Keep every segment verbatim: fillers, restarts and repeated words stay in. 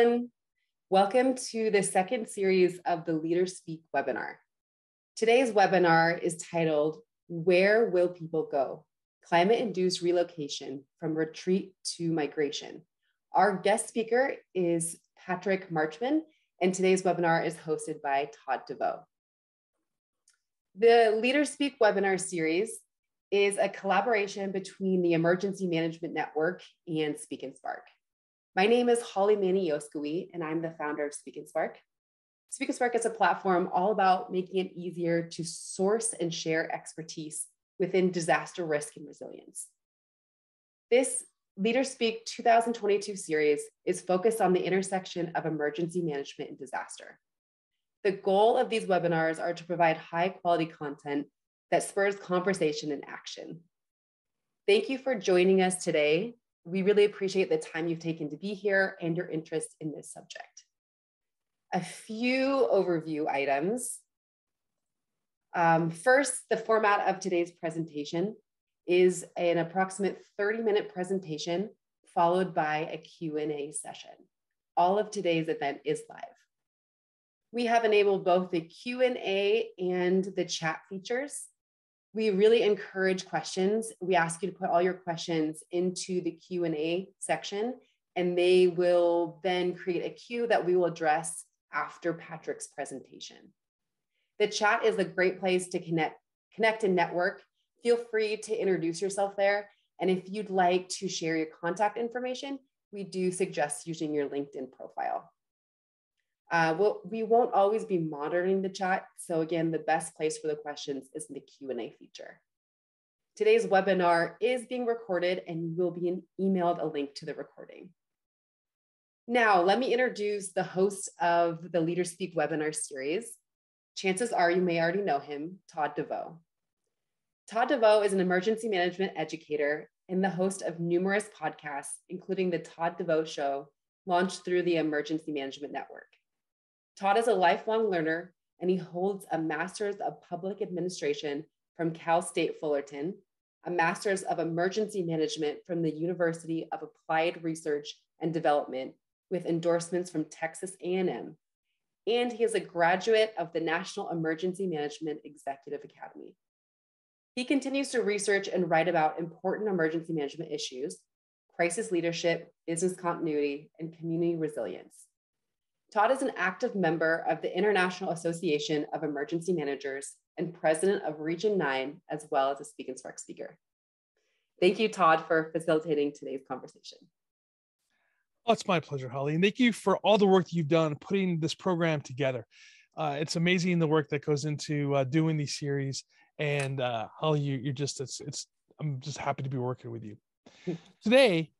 everyone. Welcome to the second series of the Leaderspeak webinar. Today's webinar is titled, Where Will People Go? Climate-Induced Relocation from Retreat to Migration. Our guest speaker is Patrick Marchman, and today's webinar is hosted by Todd DeVoe. The Leaderspeak webinar series is a collaboration between the Emergency Management Network and Speak and Spark. My name is Holly Mani-Yoskowi, and I'm the founder of Speak and Spark. Speak and Spark is a platform all about making it easier to source and share expertise within disaster risk and resilience. This Leaderspeak twenty twenty-two series is focused on the intersection of emergency management and disaster. The goal of these webinars are to provide high quality content that spurs conversation and action. Thank you for joining us today. We really appreciate the time you've taken to be here and your interest in this subject. A few overview items. Um, first, the format of today's presentation is an approximate thirty minute presentation followed by a Q and A session. All of today's event is live. We have enabled both the Q and A and the chat features. We really encourage questions. We ask you to put all your questions into the Q and A section, and they will then create a queue that we will address after Patrick's presentation. The chat is a great place to connect, connect and network. Feel free to introduce yourself there. And if you'd like to share your contact information, we do suggest using your LinkedIn profile. Uh, we'll, we won't always be monitoring the chat. So again, the best place for the questions is in the Q and A feature. Today's webinar is being recorded and you will be emailed a link to the recording. Now, let me introduce the host of the Leaderspeak webinar series. Chances are you may already know him, Todd DeVoe. Todd DeVoe is an emergency management educator and the host of numerous podcasts, including the Todd DeVoe Show, launched through the Emergency Management Network. Todd is a lifelong learner, and he holds a Master's of Public Administration from Cal State Fullerton, a Master's of Emergency Management from the University of Applied Research and Development with endorsements from Texas A and M, and he is a graduate of the National Emergency Management Executive Academy. He continues to research and write about important emergency management issues, crisis leadership, business continuity, and community resilience. Todd is an active member of the International Association of Emergency Managers and president of Region nine, as well as a Speak and Spark speaker. Thank you, Todd, for facilitating today's conversation. Oh, it's my pleasure, Holly. And thank you for all the work you've done putting this program together. Uh, it's amazing the work that goes into uh, doing these series. And uh, Holly, you, you're just, it's, it's, I'm just happy to be working with you. Today,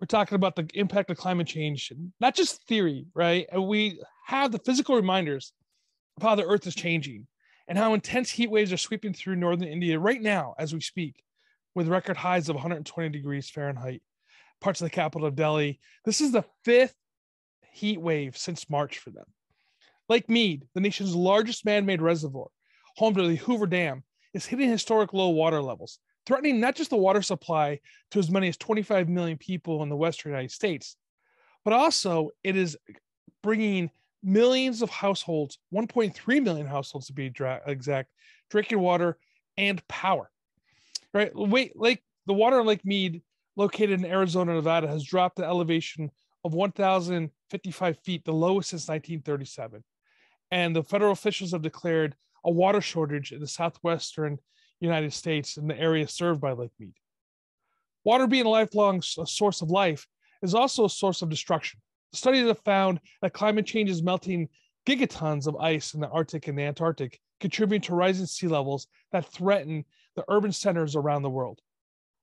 we're talking about the impact of climate change, not just theory, right? And we have the physical reminders of how the earth is changing and how intense heat waves are sweeping through northern India right now as we speak, with record highs of one hundred twenty degrees Fahrenheit, parts of the capital of Delhi. This is the fifth heat wave since March for them. Lake Mead, the nation's largest man-made reservoir, home to the Hoover Dam, is hitting historic low water levels, threatening not just the water supply to as many as twenty-five million people in the Western United States, but also it is bringing millions of households, one point three million households to be exact, drinking water and power, right? Wait, Lake, the water in Lake Mead, located in Arizona, Nevada, has dropped the elevation of one thousand fifty-five feet, the lowest since nineteen thirty-seven. And the federal officials have declared a water shortage in the Southwestern United States and the area served by Lake Mead. Water being a lifelong source of life is also a source of destruction. Studies have found that climate change is melting gigatons of ice in the Arctic and the Antarctic, contributing to rising sea levels that threaten the urban centers around the world.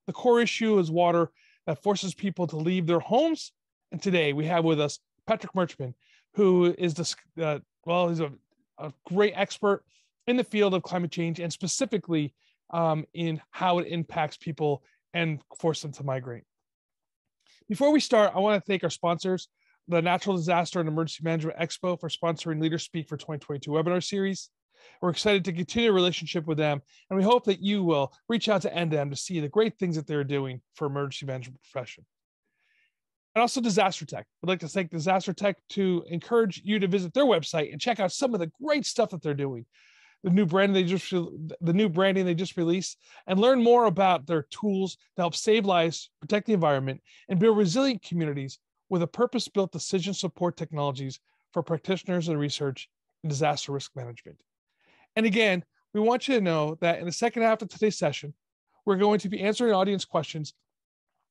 The core issue is water that forces people to leave their homes. And today we have with us Patrick Marchman, who is this, uh, well, he's a, a great expert in the field of climate change and specifically um, in how it impacts people and force them to migrate. Before we start, I want to thank our sponsors, the Natural Disaster and Emergency Management Expo, for sponsoring Leaderspeak for twenty twenty-two webinar series. We're excited to continue a relationship with them, and we hope that you will reach out to N D M to see the great things that they're doing for emergency management profession. and also Disaster Tech. I'd like to thank Disaster Tech to encourage you to visit their website and check out some of the great stuff that they're doing. The new brand they just the new branding they just released, and learn more about their tools to help save lives, protect the environment, and build resilient communities with a purpose-built decision support technologies for practitioners and research in disaster risk management. And again, we want you to know that in the second half of today's session, we're going to be answering audience questions,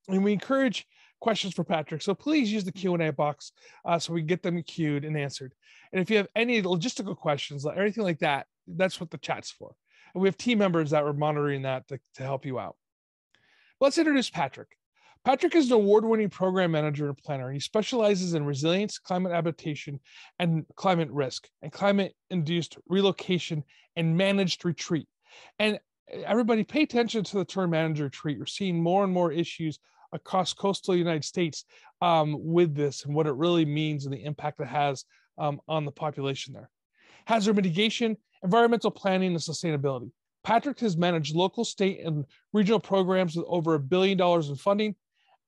and we encourage questions for Patrick. So please use the Q and A box uh, so we can get them queued and answered. And if you have any logistical questions or anything like that, that's what the chat's for. And we have team members that are monitoring that to, to help you out. Let's introduce Patrick. Patrick is an award-winning program manager and planner, and he specializes in resilience, climate adaptation, and climate risk, and climate-induced relocation and managed retreat. And everybody pay attention to the term managed retreat. You're seeing more and more issues across coastal United States um, with this and what it really means and the impact it has um, on the population there. Hazard mitigation, environmental planning, and sustainability. Patrick has managed local, state, and regional programs with over a billion dollars in funding,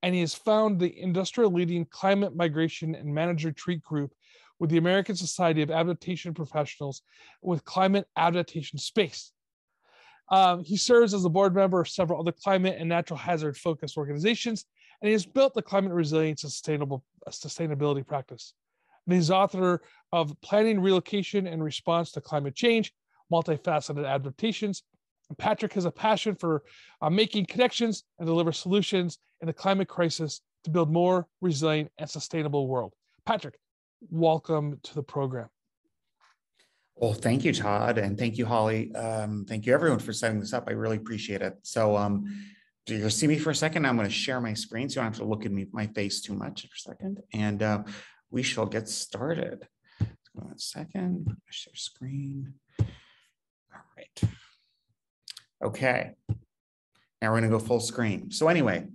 and he has found the industry-leading Climate Migration and Managed Retreat Group with the American Society of Adaptation Professionals with Climate Adaptation Space. Um, he serves as a board member of several other climate and natural hazard-focused organizations, and he has built the Climate Resilience and Sustainable, uh, Sustainability Practice. And he's author of Planning, Relocation, and Response to Climate Change, Multifaceted Adaptations. And Patrick has a passion for uh, making connections and deliver solutions in the climate crisis to build more resilient and sustainable world. Patrick, welcome to the program. Well, thank you, Todd, and thank you, Holly. Um, thank you, everyone, for setting this up. I really appreciate it. So um, you're going to see me for a second. I'm going to share my screen so you don't have to look at me, my face too much for a second. And uh, we shall get started. Let's go on a second, share screen. All right. Okay. Now we're going to go full screen. So anyway,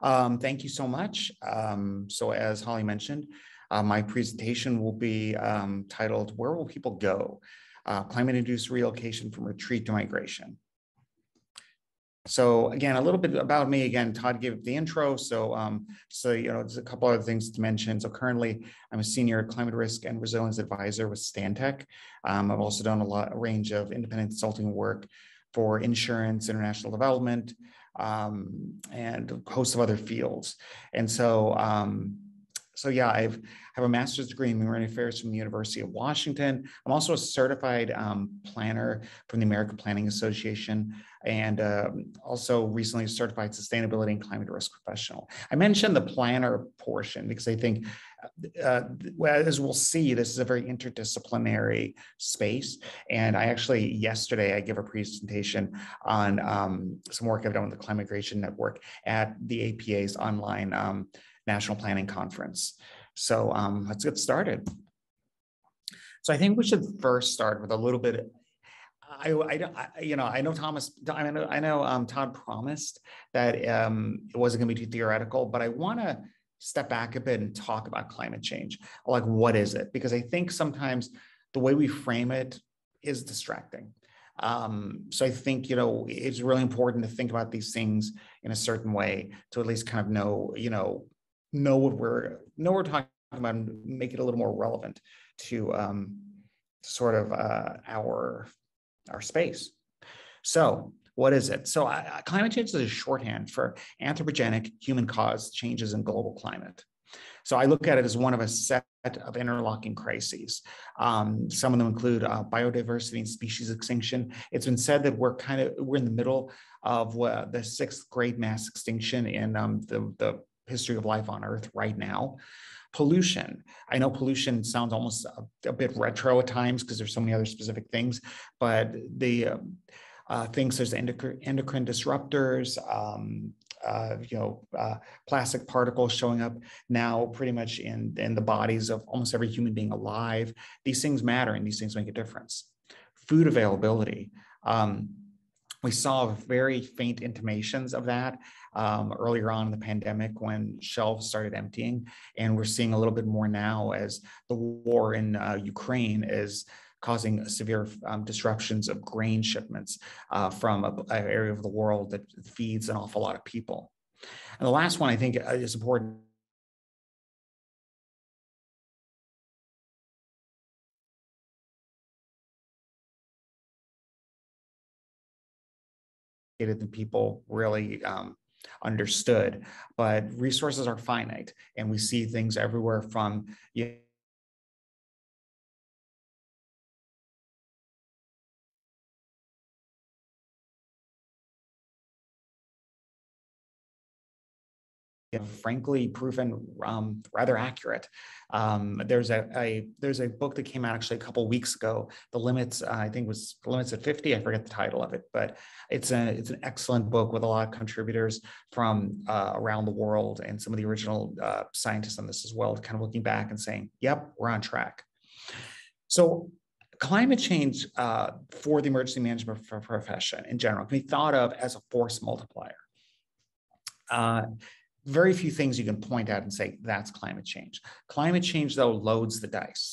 um, thank you so much. Um, so as Holly mentioned, uh, my presentation will be um, titled, Where Will People Go? Uh, Climate-Induced Relocation from Retreat to Migration. So again, a little bit about me. Again, Todd gave the intro. So, um, so you know, there's a couple other things to mention. So currently, I'm a senior climate risk and resilience advisor with Stantec. Um, I've also done a lot, a range of independent consulting work for insurance, international development, um, and a host of other fields. And so, um, so yeah, I have a master's degree in Marine Affairs from the University of Washington. I'm also a certified um, planner from the American Planning Association, and uh, also recently a certified sustainability and climate risk professional. I mentioned the planner portion because I think, uh, as we'll see, this is a very interdisciplinary space. And I actually, yesterday, I gave a presentation on um, some work I've done with the Climate Migration Network at the A P A's online um, National Planning Conference. So um, let's get started. So I think we should first start with a little bit of, I, I, you know, I know Thomas, I know, I know um, Todd promised that um, it wasn't going to be too theoretical, but I want to step back a bit and talk about climate change. Like, what is it? Because I think sometimes the way we frame it is distracting. Um, so I think, you know, it's really important to think about these things in a certain way to at least kind of know, you know, know what we're, know what we're talking about and make it a little more relevant to um, sort of uh, our, our space. So what is it? So uh, climate change is a shorthand for anthropogenic human-caused changes in global climate. So I look at it as one of a set of interlocking crises. Um, some of them include uh, biodiversity and species extinction. It's been said that we're kind of, we're in the middle of uh, the sixth great mass extinction in um, the, the history of life on Earth right now. Pollution. I know pollution sounds almost a, a bit retro at times because there's so many other specific things, but the um, uh, things there's endocrine, endocrine disruptors, um, uh, you know, uh, plastic particles showing up now pretty much in, in the bodies of almost every human being alive. These things matter and these things make a difference. Food availability. Um, We saw very faint intimations of that um, earlier on in the pandemic when shelves started emptying, and we're seeing a little bit more now as the war in uh, Ukraine is causing severe um, disruptions of grain shipments uh, from an area of the world that feeds an awful lot of people. And the last one I think is important than people really um, understood. But resources are finite, and we see things everywhere from, you know, frankly proven um, rather accurate. Um, there's a, a there's a book that came out actually a couple of weeks ago. The limits, uh, I think, was Limits at fifty. I forget the title of it, but it's a it's an excellent book with a lot of contributors from uh, around the world and some of the original uh, scientists on this as well, kind of looking back and saying, "Yep, we're on track." So, climate change uh, for the emergency management profession in general can be thought of as a force multiplier. Uh, Very few things you can point at and say, that's climate change. Climate change, though, loads the dice.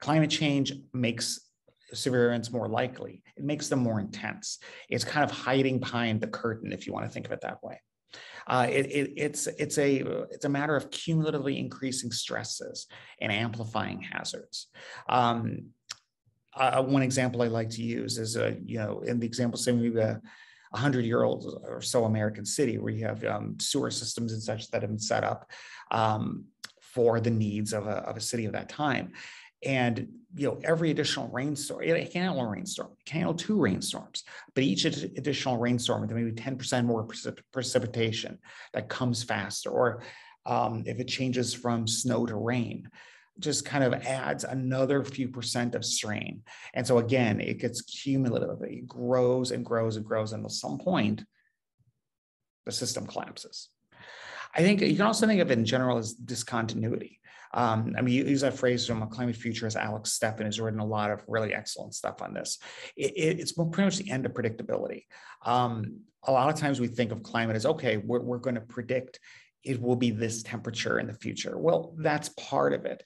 Climate change makes severe events more likely. It makes them more intense. It's kind of hiding behind the curtain, if you want to think of it that way. Uh, it, it, it's, it's, a, it's a matter of cumulatively increasing stresses and amplifying hazards. Um, uh, one example I like to use is, uh, you know, in the example, say we uh, a hundred-year-old or so American city where you have um, sewer systems and such that have been set up um, for the needs of a, of a city of that time. And, you know, every additional rainstorm, it can handle a rainstorm, it can handle two rainstorms, but each ad additional rainstorm, there may be ten percent more precip precipitation that comes faster, or um, if it changes from snow to rain, just kind of adds another few percent of strain. And so again, it gets cumulative. It grows and grows and grows until some point, the system collapses. I think you can also think of it in general as discontinuity. Um, I mean, you use that phrase from a climate futurist, Alex Steppen, has written a lot of really excellent stuff on this. It, it, it's pretty much the end of predictability. Um, a lot of times we think of climate as, okay, we're, we're going to predict it will be this temperature in the future. Well, that's part of it.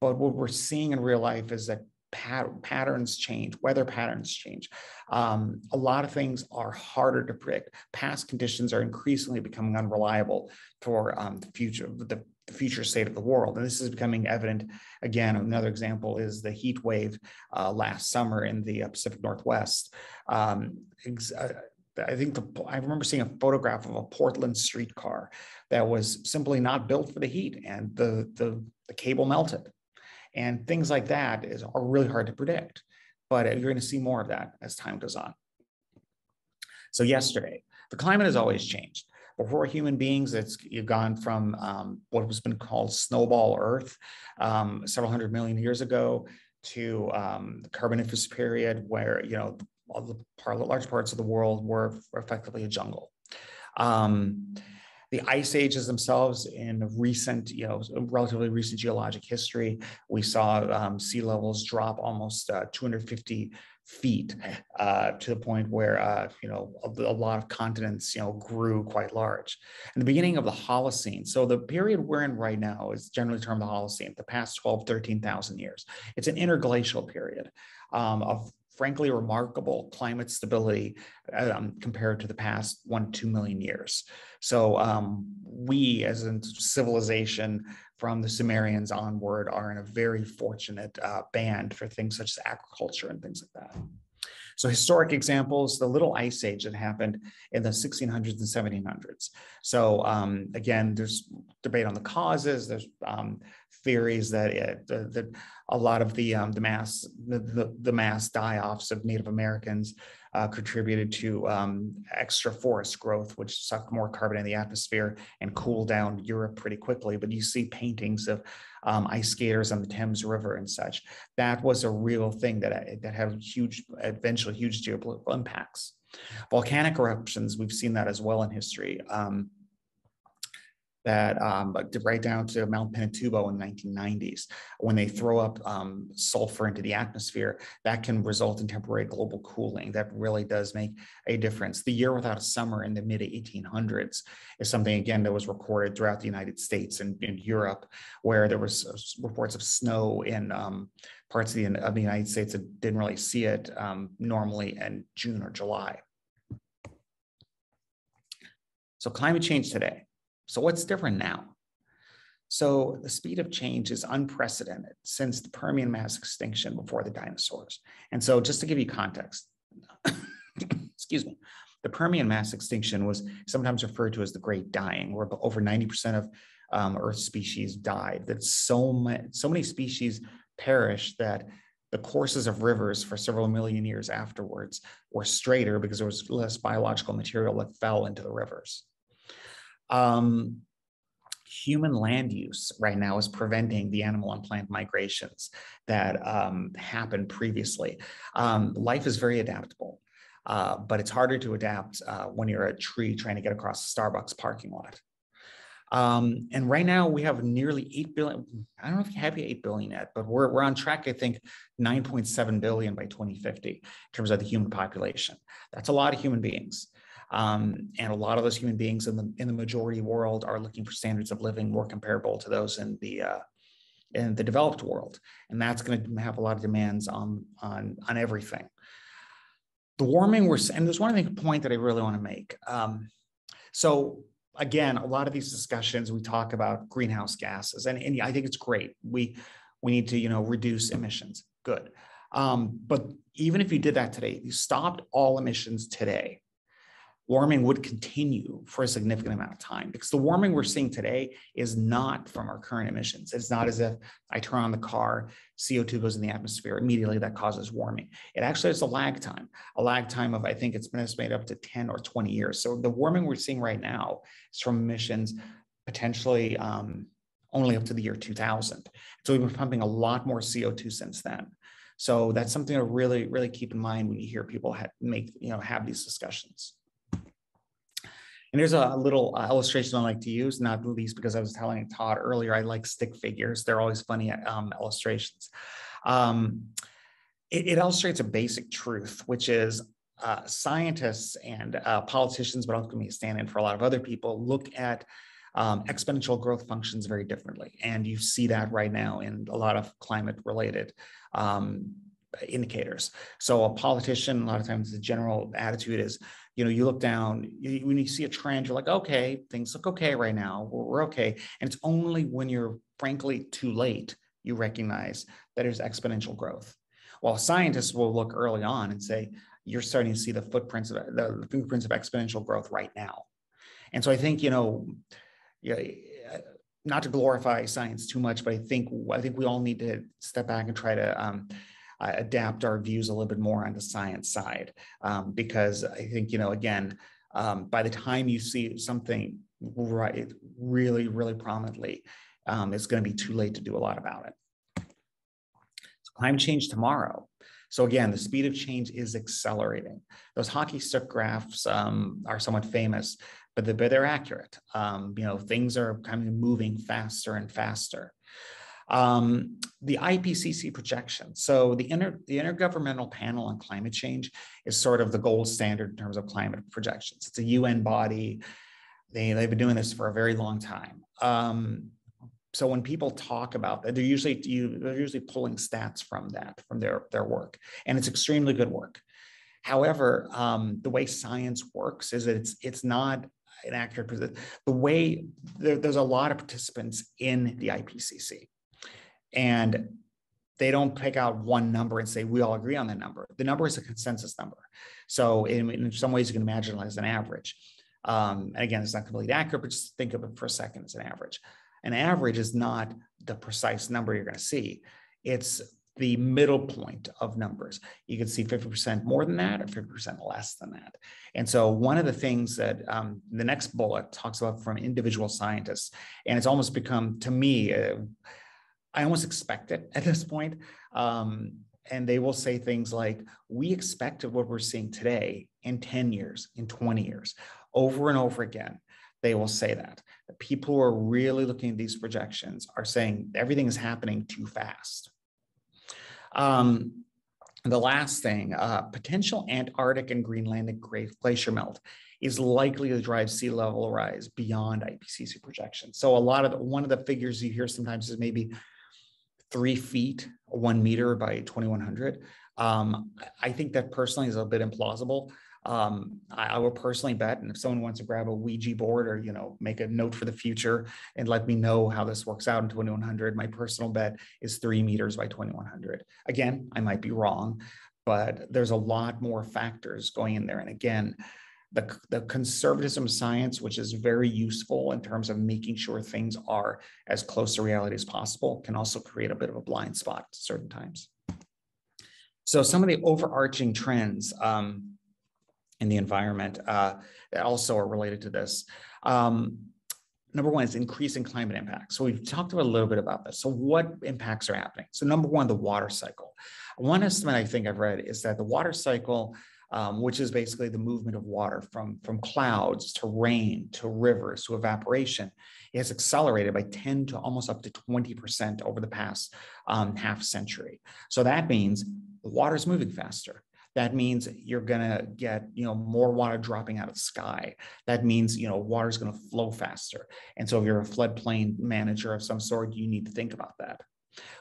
But what we're seeing in real life is that pat patterns change, weather patterns change. Um, a lot of things are harder to predict. Past conditions are increasingly becoming unreliable for um, the future, the, the future state of the world. And this is becoming evident. Again, another example is the heat wave uh, last summer in the Pacific Northwest. Um, I think the, I remember seeing a photograph of a Portland streetcar that was simply not built for the heat, and the, the, the cable melted. And things like that is, are really hard to predict, but you're going to see more of that as time goes on. So yesterday, the climate has always changed. Before human beings, it's you've gone from um, what has been called snowball Earth um, several hundred million years ago to um, the Carboniferous period, where, you know, all the part, large parts of the world were effectively a jungle. Um, the ice ages themselves in recent, you know, relatively recent geologic history, we saw um, sea levels drop almost uh, two hundred fifty feet uh, to the point where, uh, you know, a, a lot of continents, you know, grew quite large. And the beginning of the Holocene, so the period we're in right now is generally termed the Holocene, the past twelve, thirteen thousand years. It's an interglacial period um, of frankly remarkable climate stability um, compared to the past one, two million years. So um, we as a civilization from the Sumerians onward are in a very fortunate uh, band for things such as agriculture and things like that. So historic examples, the little ice age that happened in the sixteen hundreds and seventeen hundreds. So um, again, there's debate on the causes. There's um, theories that, it, that, that a lot of the um, the mass the, the, the mass die-offs of Native Americans uh, contributed to um, extra forest growth, which sucked more carbon in the atmosphere and cooled down Europe pretty quickly. But you see paintings of um, ice skaters on the Thames River and such. That was a real thing that that had huge, eventually huge geopolitical impacts. Volcanic eruptions, we've seen that as well in history. Um, that um, right down to Mount Pinatubo in the nineteen nineties, when they throw up um, sulfur into the atmosphere, that can result in temporary global cooling. That really does make a difference. The year without a summer in the mid eighteen hundreds is something, again, that was recorded throughout the United States and in Europe, where there was reports of snow in um, parts of the, of the United States that didn't really see it um, normally in June or July. So climate change today. So what's different now? So the speed of change is unprecedented since the Permian mass extinction before the dinosaurs. And so just to give you context, excuse me, The Permian mass extinction was sometimes referred to as the Great Dying, where over ninety percent of um, Earth's species died. That so many, so many species perished that the courses of rivers for several million years afterwards were straighter because there was less biological material that fell into the rivers. Um, Human land use right now is preventing the animal and plant migrations that um, happened previously. Um, life is very adaptable, uh, but it's harder to adapt uh, when you're a tree trying to get across a Starbucks parking lot. Um, and right now we have nearly eight billion, I don't know if we have eight billion yet, but we're, we're on track, I think, nine point seven billion by twenty fifty in terms of the human population. That's a lot of human beings. Um, and a lot of those human beings in the in the majority world are looking for standards of living more comparable to those in the uh, in the developed world, and that's going to have a lot of demands on on on everything. The warming we're and there's one point that I really want to make. Um, so again, a lot of these discussions we talk about greenhouse gases, and, and I think it's great. We we need to you know reduce emissions. Good, um, but even if you did that today, you stopped all emissions today, warming would continue for a significant amount of time, because the warming we're seeing today is not from our current emissions. It's not as if I turn on the car, C O two goes in the atmosphere, immediately that causes warming. It actually has a lag time, a lag time of, I think it's been estimated up to ten or twenty years. So the warming we're seeing right now is from emissions potentially um, only up to the year two thousand. So we've been pumping a lot more C O two since then. So that's something to really, really keep in mind when you hear people ha make, you know, have these discussions. And here's a little uh, illustration I like to use, not least because I was telling Todd earlier, I like stick figures. They're always funny um, illustrations. Um, it, it illustrates a basic truth, which is uh, scientists and uh, politicians, but also going to be a stand-in for a lot of other people, look at um, exponential growth functions very differently. And you see that right now in a lot of climate-related um, indicators. So a politician, a lot of times the general attitude is, you know, you look down, you, when you see a trend, you're like, okay, things look okay right now, we're, we're okay. And it's only when you're frankly too late, you recognize that there's exponential growth. While scientists will look early on and say, you're starting to see the footprints of, the, the footprints of exponential growth right now. And so I think, you know, yeah, not to glorify science too much, but I think, I think we all need to step back and try to, um, Uh, adapt our views a little bit more on the science side, um, because I think, you know, again, um, by the time you see something right, really, really prominently, um, it's going to be too late to do a lot about it. So climate change tomorrow. So again, the speed of change is accelerating. Those hockey stick graphs um, are somewhat famous, but they're, but they're accurate. Um, you know, things are kind of moving faster and faster. Um, the I P C C projection. So the, inter, the Intergovernmental Panel on Climate Change is sort of the gold standard in terms of climate projections. It's a U N body. They, they've been doing this for a very long time. Um, so when people talk about that, they're usually, you, they're usually pulling stats from that, from their, their work. And it's extremely good work. However, um, the way science works is that it's, it's not an accurate, the way there, there's a lot of participants in the I P C C. And they don't pick out one number and say, we all agree on the number. The number is a consensus number. So in, in some ways you can imagine it as an average. Um, and again, it's not completely accurate, but just think of it for a second as an average. An average is not the precise number you're gonna see. It's the middle point of numbers. You can see fifty percent more than that or fifty percent less than that. And so one of the things that um, the next bullet talks about from individual scientists, and it's almost become, to me, uh, I almost expect it at this point. Um, and they will say things like, we expected what we're seeing today in ten years, in twenty years, over and over again. They will say that. The people who are really looking at these projections are saying everything is happening too fast. Um, the last thing, uh, potential Antarctic and Greenlandic glacier melt is likely to drive sea level rise beyond I P C C projections. So a lot of, the, one of the figures you hear sometimes is maybe three feet, one meter by twenty-one hundred. Um, I think that personally is a bit implausible. Um, I, I would personally bet, and if someone wants to grab a Ouija board or, you know, make a note for the future and let me know how this works out in twenty-one hundred, my personal bet is three meters by twenty-one hundred. Again, I might be wrong, but there's a lot more factors going in there. And again, the, the conservatism science, which is very useful in terms of making sure things are as close to reality as possible, can also create a bit of a blind spot at certain times. So some of the overarching trends um, in the environment uh, that also are related to this. Um, number one is increasing climate impacts. So we've talked about a little bit about this. So what impacts are happening? So number one, the water cycle. One estimate I think I've read is that the water cycle, um, which is basically the movement of water from, from clouds to rain, to rivers, to evaporation, it has accelerated by ten to almost up to twenty percent over the past um, half century. So that means the water is moving faster. That means you're gonna get, you know, more water dropping out of the sky. That means, you know, water is gonna flow faster. And so if you're a floodplain manager of some sort, you need to think about that.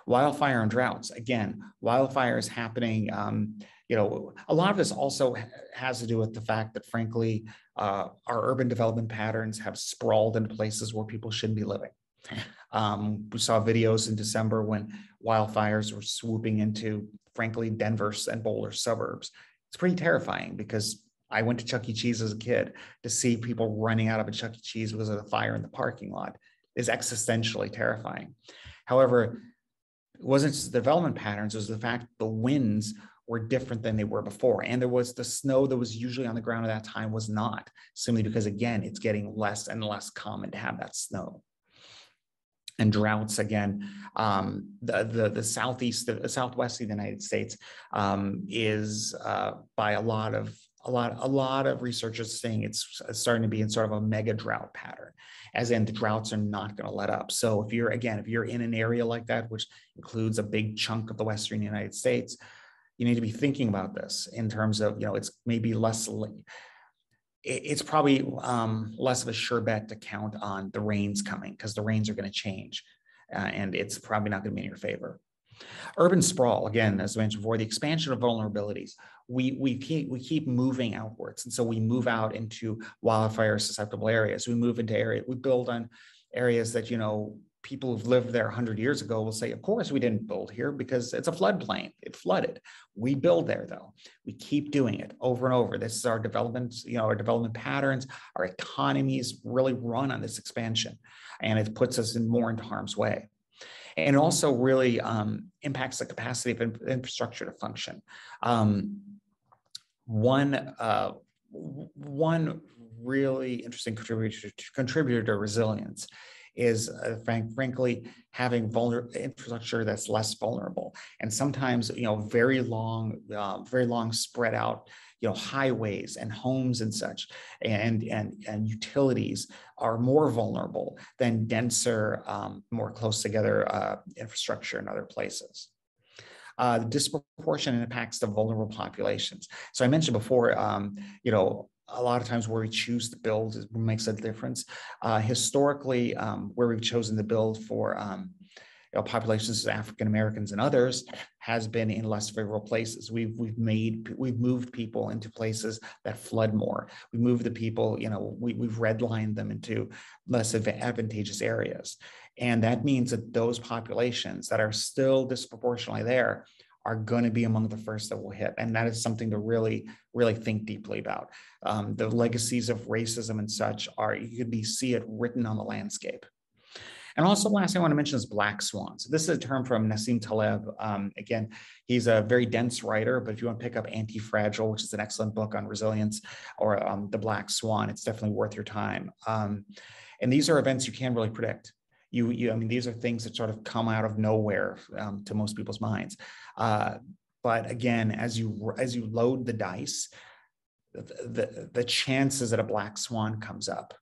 Wildfire and droughts. Again, wildfire is happening. Um, you know, a lot of this also has to do with the fact that, frankly, uh, our urban development patterns have sprawled into places where people shouldn't be living. Um, we saw videos in December when wildfires were swooping into, frankly, Denver's and Boulder suburbs. It's pretty terrifying because I went to Chuck E. Cheese as a kid. To see people running out of a Chuck E. Cheese because of the fire in the parking lot is existentially terrifying. However, it wasn't just the development patterns, it was the fact the winds were different than they were before. And there was the snow that was usually on the ground at that time was not, simply because, again, it's getting less and less common to have that snow. And droughts again, um, the, the the southeast, the southwest of the United States um, is uh, by a lot of a lot a lot of researchers saying it's starting to be in sort of a mega drought pattern, as in the droughts are not going to let up. So if you're again, if you're in an area like that, which includes a big chunk of the western United States, you need to be thinking about this in terms of, you know, it's maybe less. It's probably um, less of a sure bet to count on the rains coming, because the rains are going to change uh, and it's probably not going to be in your favor. Urban sprawl, again, as I mentioned before, the expansion of vulnerabilities. We, we, keep, we keep moving outwards. And so we move out into wildfire susceptible areas. We move into areas, we build on areas that, you know, people who've lived there a hundred years ago will say, of course, we didn't build here because it's a floodplain. It flooded. We build there, though. We keep doing it over and over. This is our development, you know, our development patterns. Our economies really run on this expansion, and it puts us in more into harm's way. And also really um, impacts the capacity of infrastructure to function. Um, one, uh, one really interesting contributor to, contributor to resilience is uh, frank, frankly having vulnerable infrastructure that's less vulnerable. And sometimes, you know, very long, uh, very long spread out, you know, highways and homes and such, and and and utilities are more vulnerable than denser, um, more close together uh, infrastructure in other places. Uh, the disproportionate impacts to vulnerable populations. So I mentioned before, um, you know, a lot of times where we choose to build makes a difference. Uh, historically, um, where we've chosen to build for um, you know, populations of African Americans and others has been in less favorable places. We've we've made we've moved people into places that flood more. We moved the people, you know, we, we've redlined them into less advantageous areas, and that means that those populations that are still disproportionately there are going to be among the first that will hit. And that is something to really, really think deeply about. Um, the legacies of racism and such are, you could be, see it written on the landscape. And also last thing I want to mention is black swans. This is a term from Nassim Taleb. Um, again, he's a very dense writer, but if you want to pick up Anti-Fragile, which is an excellent book on resilience, or um, The Black Swan, it's definitely worth your time. Um, and these are events you can't really predict. You, you, I mean, these are things that sort of come out of nowhere um, to most people's minds. Uh, but again, as you as you load the dice, the, the the chances that a black swan comes up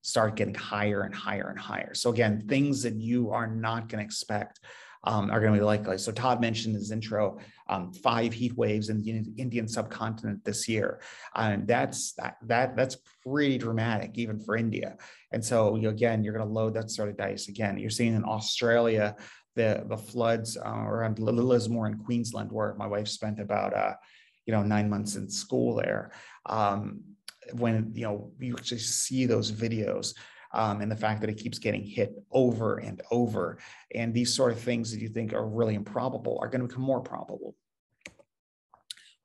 start getting higher and higher and higher. So again, things that you are not going to expect um, are going to be likely. So Todd mentioned in his intro um, five heat waves in the Indian subcontinent this year, and um, that's that, that that's pretty dramatic even for India. And so you know, again, you're going to load that sort of dice. Again, you're seeing in Australia the the floods uh, around Lismore in Queensland, where my wife spent about uh, you know nine months in school there. Um, when you know you actually see those videos um, and the fact that it keeps getting hit over and over, and these sort of things that you think are really improbable are going to become more probable.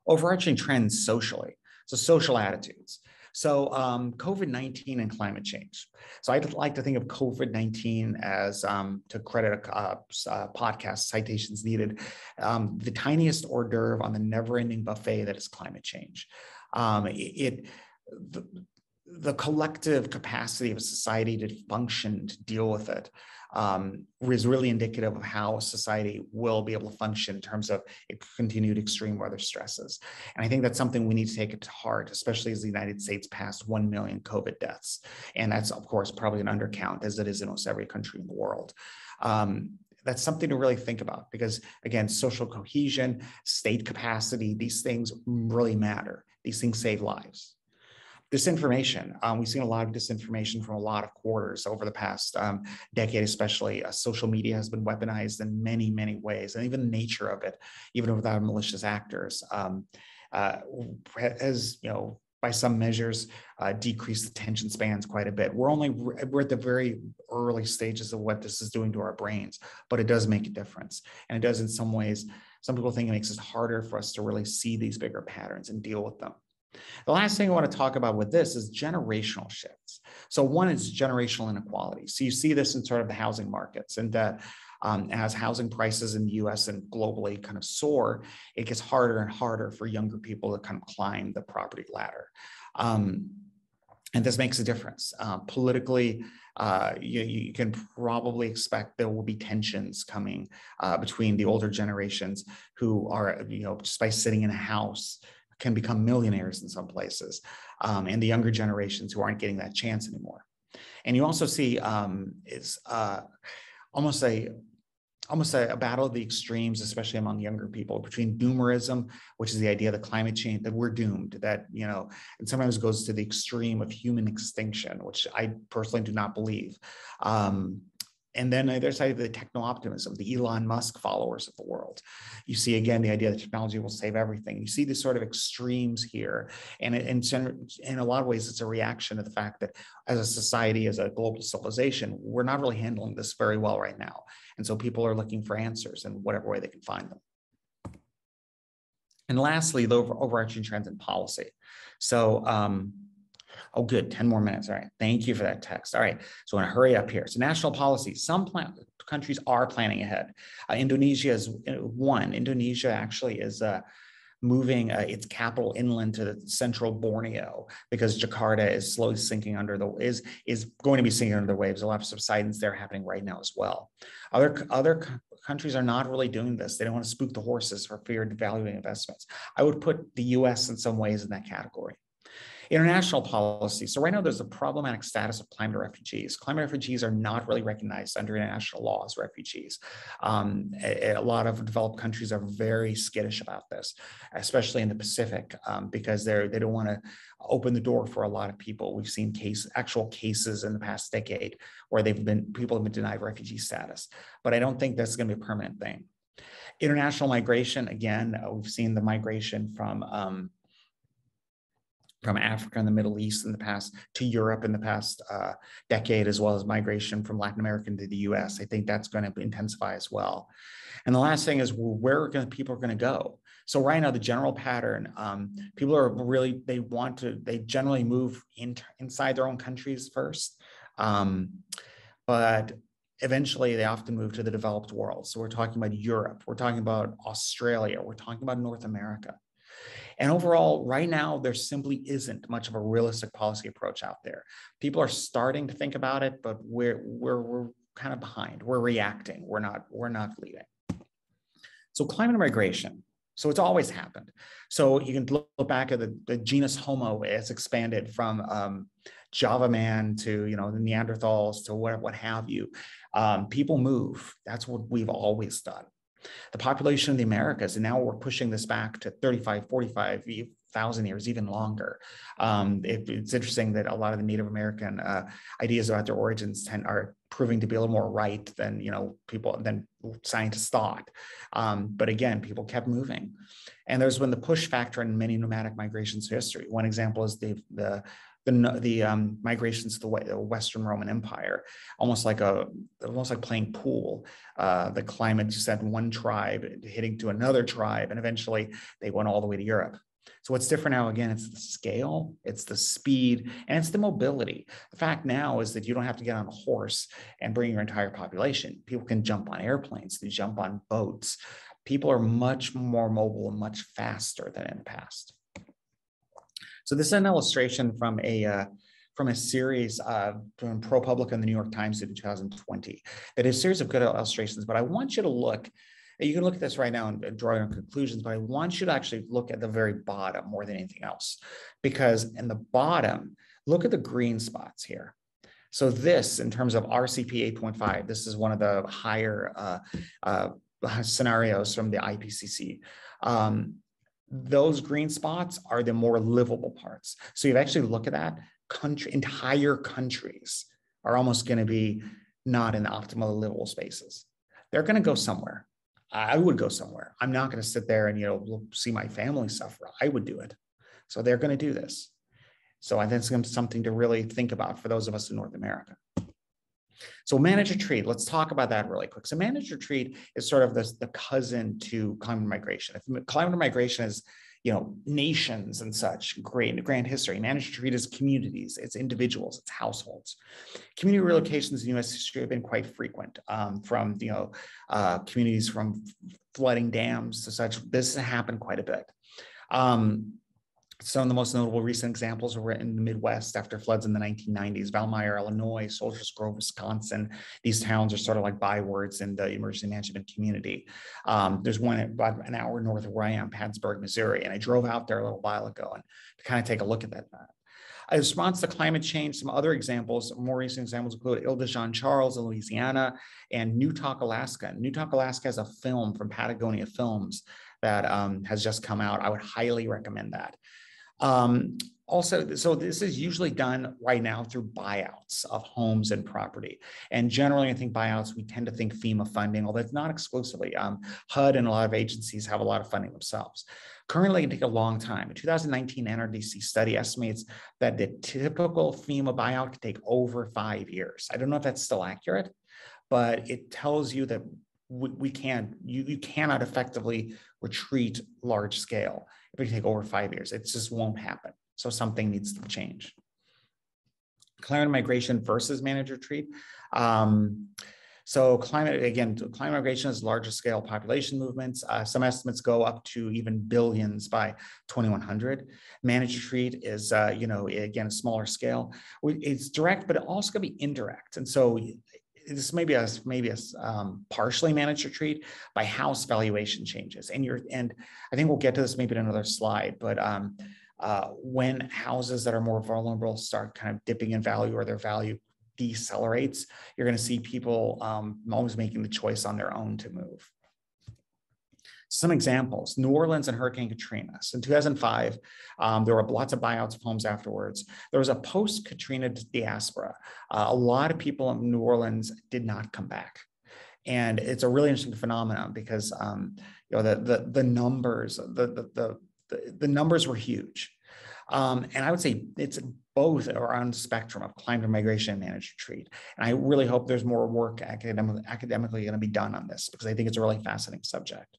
Overarching trends socially, so social attitudes. So um, COVID nineteen and climate change. So I'd like to think of COVID nineteen as, um, to credit a uh, uh, podcast, Citations Needed, um, the tiniest hors d'oeuvre on the never-ending buffet that is climate change. Um, it, it the, the collective capacity of a society to function, to deal with it, um, is really indicative of how society will be able to function in terms of continued extreme weather stresses. And I think that's something we need to take to heart, especially as the United States passed one million COVID deaths. And that's, of course, probably an undercount, as it is in almost every country in the world. Um, That's something to really think about, because, again, social cohesion, state capacity, these things really matter. These things save lives. Disinformation. Um, we've seen a lot of disinformation from a lot of quarters over the past um, decade, especially. Uh, social media has been weaponized in many, many ways, and even the nature of it, even without malicious actors, um, uh, has, you know, by some measures, uh, decrease the attention spans quite a bit. We're only, we're at the very early stages of what this is doing to our brains, but it does make a difference. And it does in some ways, some people think it makes it harder for us to really see these bigger patterns and deal with them. The last thing I want to talk about with this is generational shifts. So one is generational inequality. So you see this in sort of the housing markets, and that um, as housing prices in the U S and globally kind of soar, it gets harder and harder for younger people to kind of climb the property ladder. Um, and this makes a difference. Uh, politically, uh, you, you can probably expect there will be tensions coming uh, between the older generations who are, you know, just by sitting in a house, can become millionaires in some places, um, and the younger generations who aren't getting that chance anymore. And you also see um, it's uh, almost a almost a, a battle of the extremes, especially among younger people, between doomerism, which is the idea that climate change, that we're doomed, that, you know, and sometimes goes to the extreme of human extinction, which I personally do not believe. Um, And then the other side of the techno-optimism, the Elon Musk followers of the world. You see, again, the idea that technology will save everything. You see these sort of extremes here. And in a lot of ways, it's a reaction to the fact that as a society, as a global civilization, we're not really handling this very well right now. And so people are looking for answers in whatever way they can find them. And lastly, the over overarching trends in policy. So, um, oh, good. ten more minutes. All right. Thank you for that text. All right. So I want to hurry up here. So national policy. Some plan countries are planning ahead. Uh, Indonesia is one. Indonesia actually is uh, moving uh, its capital inland to central Borneo, because Jakarta is slowly sinking under the is is going to be sinking under the waves. A lot of subsidence there happening right now as well. Other other countries are not really doing this. They don't want to spook the horses for fear of devaluing investments. I would put the U S in some ways in that category. International policy. So right now there's a problematic status of climate refugees. Climate refugees are not really recognized under international law as refugees. Um, a, a lot of developed countries are very skittish about this, especially in the Pacific, um, because they're, they don't want to open the door for a lot of people. We've seen case, actual cases in the past decade where they've been, people have been denied refugee status. But I don't think that's going to be a permanent thing. International migration. Again, we've seen the migration from um, from Africa and the Middle East in the past to Europe in the past uh, decade, as well as migration from Latin America to the U S. I think that's going to intensify as well. And the last thing is, well, where are going to, people are going to go? So right now, the general pattern, um, people are really, they want to, they generally move in, inside their own countries first. Um, but eventually, they often move to the developed world. So we're talking about Europe. We're talking about Australia. We're talking about North America. And overall, right now, there simply isn't much of a realistic policy approach out there. People are starting to think about it, but we're we're, we're kind of behind. We're reacting. We're not we're not leading. So climate migration. So it's always happened. So you can look back at the, the genus Homo has expanded from um, Java man to, you know, the Neanderthals to what what have you. Um, people move. That's what we've always done. The population of the Americas, and now we're pushing this back to thirty-five, forty-five thousand years, even longer. Um, it, it's interesting that a lot of the Native American uh, ideas about their origins tend, are proving to be a little more right than, you know, people, than scientists thought. Um, but again, people kept moving. And there's been the push factor in many nomadic migrations to history. One example is the, the the, the um, migrations to the Western Roman Empire, almost like a, almost like playing pool. Uh, the climate just had one tribe hitting to another tribe, and eventually they went all the way to Europe. So what's different now, again, it's the scale, it's the speed, and it's the mobility. The fact now is that you don't have to get on a horse and bring your entire population. People can jump on airplanes, they jump on boats. People are much more mobile and much faster than in the past. So this is an illustration from a, uh, from a series uh, from ProPublica and the New York Times in two thousand twenty. That is a series of good illustrations, but I want you to look. You can look at this right now and draw your own conclusions, but I want you to actually look at the very bottom more than anything else, because in the bottom, look at the green spots here. So this, in terms of R C P eight point five, this is one of the higher uh, uh, scenarios from the I P C C. Um, those green spots are the more livable parts. So you actually look at that, country, entire countries are almost going to be not in the optimal livable spaces. They're going to go somewhere. I would go somewhere. I'm not going to sit there and, you know, see my family suffer. I would do it. So they're going to do this. So I think it's something to really think about for those of us in North America. So manage retreat, let's talk about that really quick. So manage retreat is sort of the, the cousin to climate migration. If climate migration is, you know, nations and such, great, grand history. Managed to treat as communities, it's individuals, it's households. Community relocations in U S history have been quite frequent, um, from, you know, uh, communities from flooding dams to such. This has happened quite a bit. Um, some of the most notable recent examples were in the Midwest after floods in the nineteen nineties, Valmeyer, Illinois, Soldiers Grove, Wisconsin. These towns are sort of like bywords in the emergency management community. Um, there's one about an hour north of where I am, Plattsburgh, Missouri, and I drove out there a little while ago and to kind of take a look at that. In response to climate change, some other examples, more recent examples include Ile de Jean Charles in Louisiana and Newtok, Alaska. Newtok, Alaska has a film from Patagonia Films that um, has just come out. I would highly recommend that. Um, also, so this is usually done right now through buyouts of homes and property. And generally, I think buyouts, we tend to think FEMA funding, although it's not exclusively. Um, H U D and a lot of agencies have a lot of funding themselves. Currently, it can take a long time. A two thousand nineteen N R D C study estimates that the typical FEMA buyout could take over five years. I don't know if that's still accurate, but it tells you that we, we can't, you, you cannot effectively retreat large scale. If we take over five years, it just won't happen. So something needs to change. Climate migration versus managed retreat. Um, so climate, again, climate migration is larger scale population movements. Uh, some estimates go up to even billions by twenty one hundred. Managed retreat is, uh, you know, again, smaller scale. It's direct, but it also could be indirect. And so this may be a, maybe a um, partially managed retreat by house valuation changes. And you're, and I think we'll get to this maybe in another slide, but um, uh, when houses that are more vulnerable start kind of dipping in value or their value decelerates, you're going to see people um, always making the choice on their own to move. Some examples, New Orleans and Hurricane Katrina. So in two thousand five, um, there were lots of buyouts of homes afterwards. There was a post-Katrina diaspora. Uh, a lot of people in New Orleans did not come back. And it's a really interesting phenomenon because um, you know, the, the, the numbers, the, the, the, the, the numbers were huge. Um, and I would say it's both are on the spectrum of climate migration and managed retreat. And I really hope there's more work academic, academically going to be done on this because I think it's a really fascinating subject.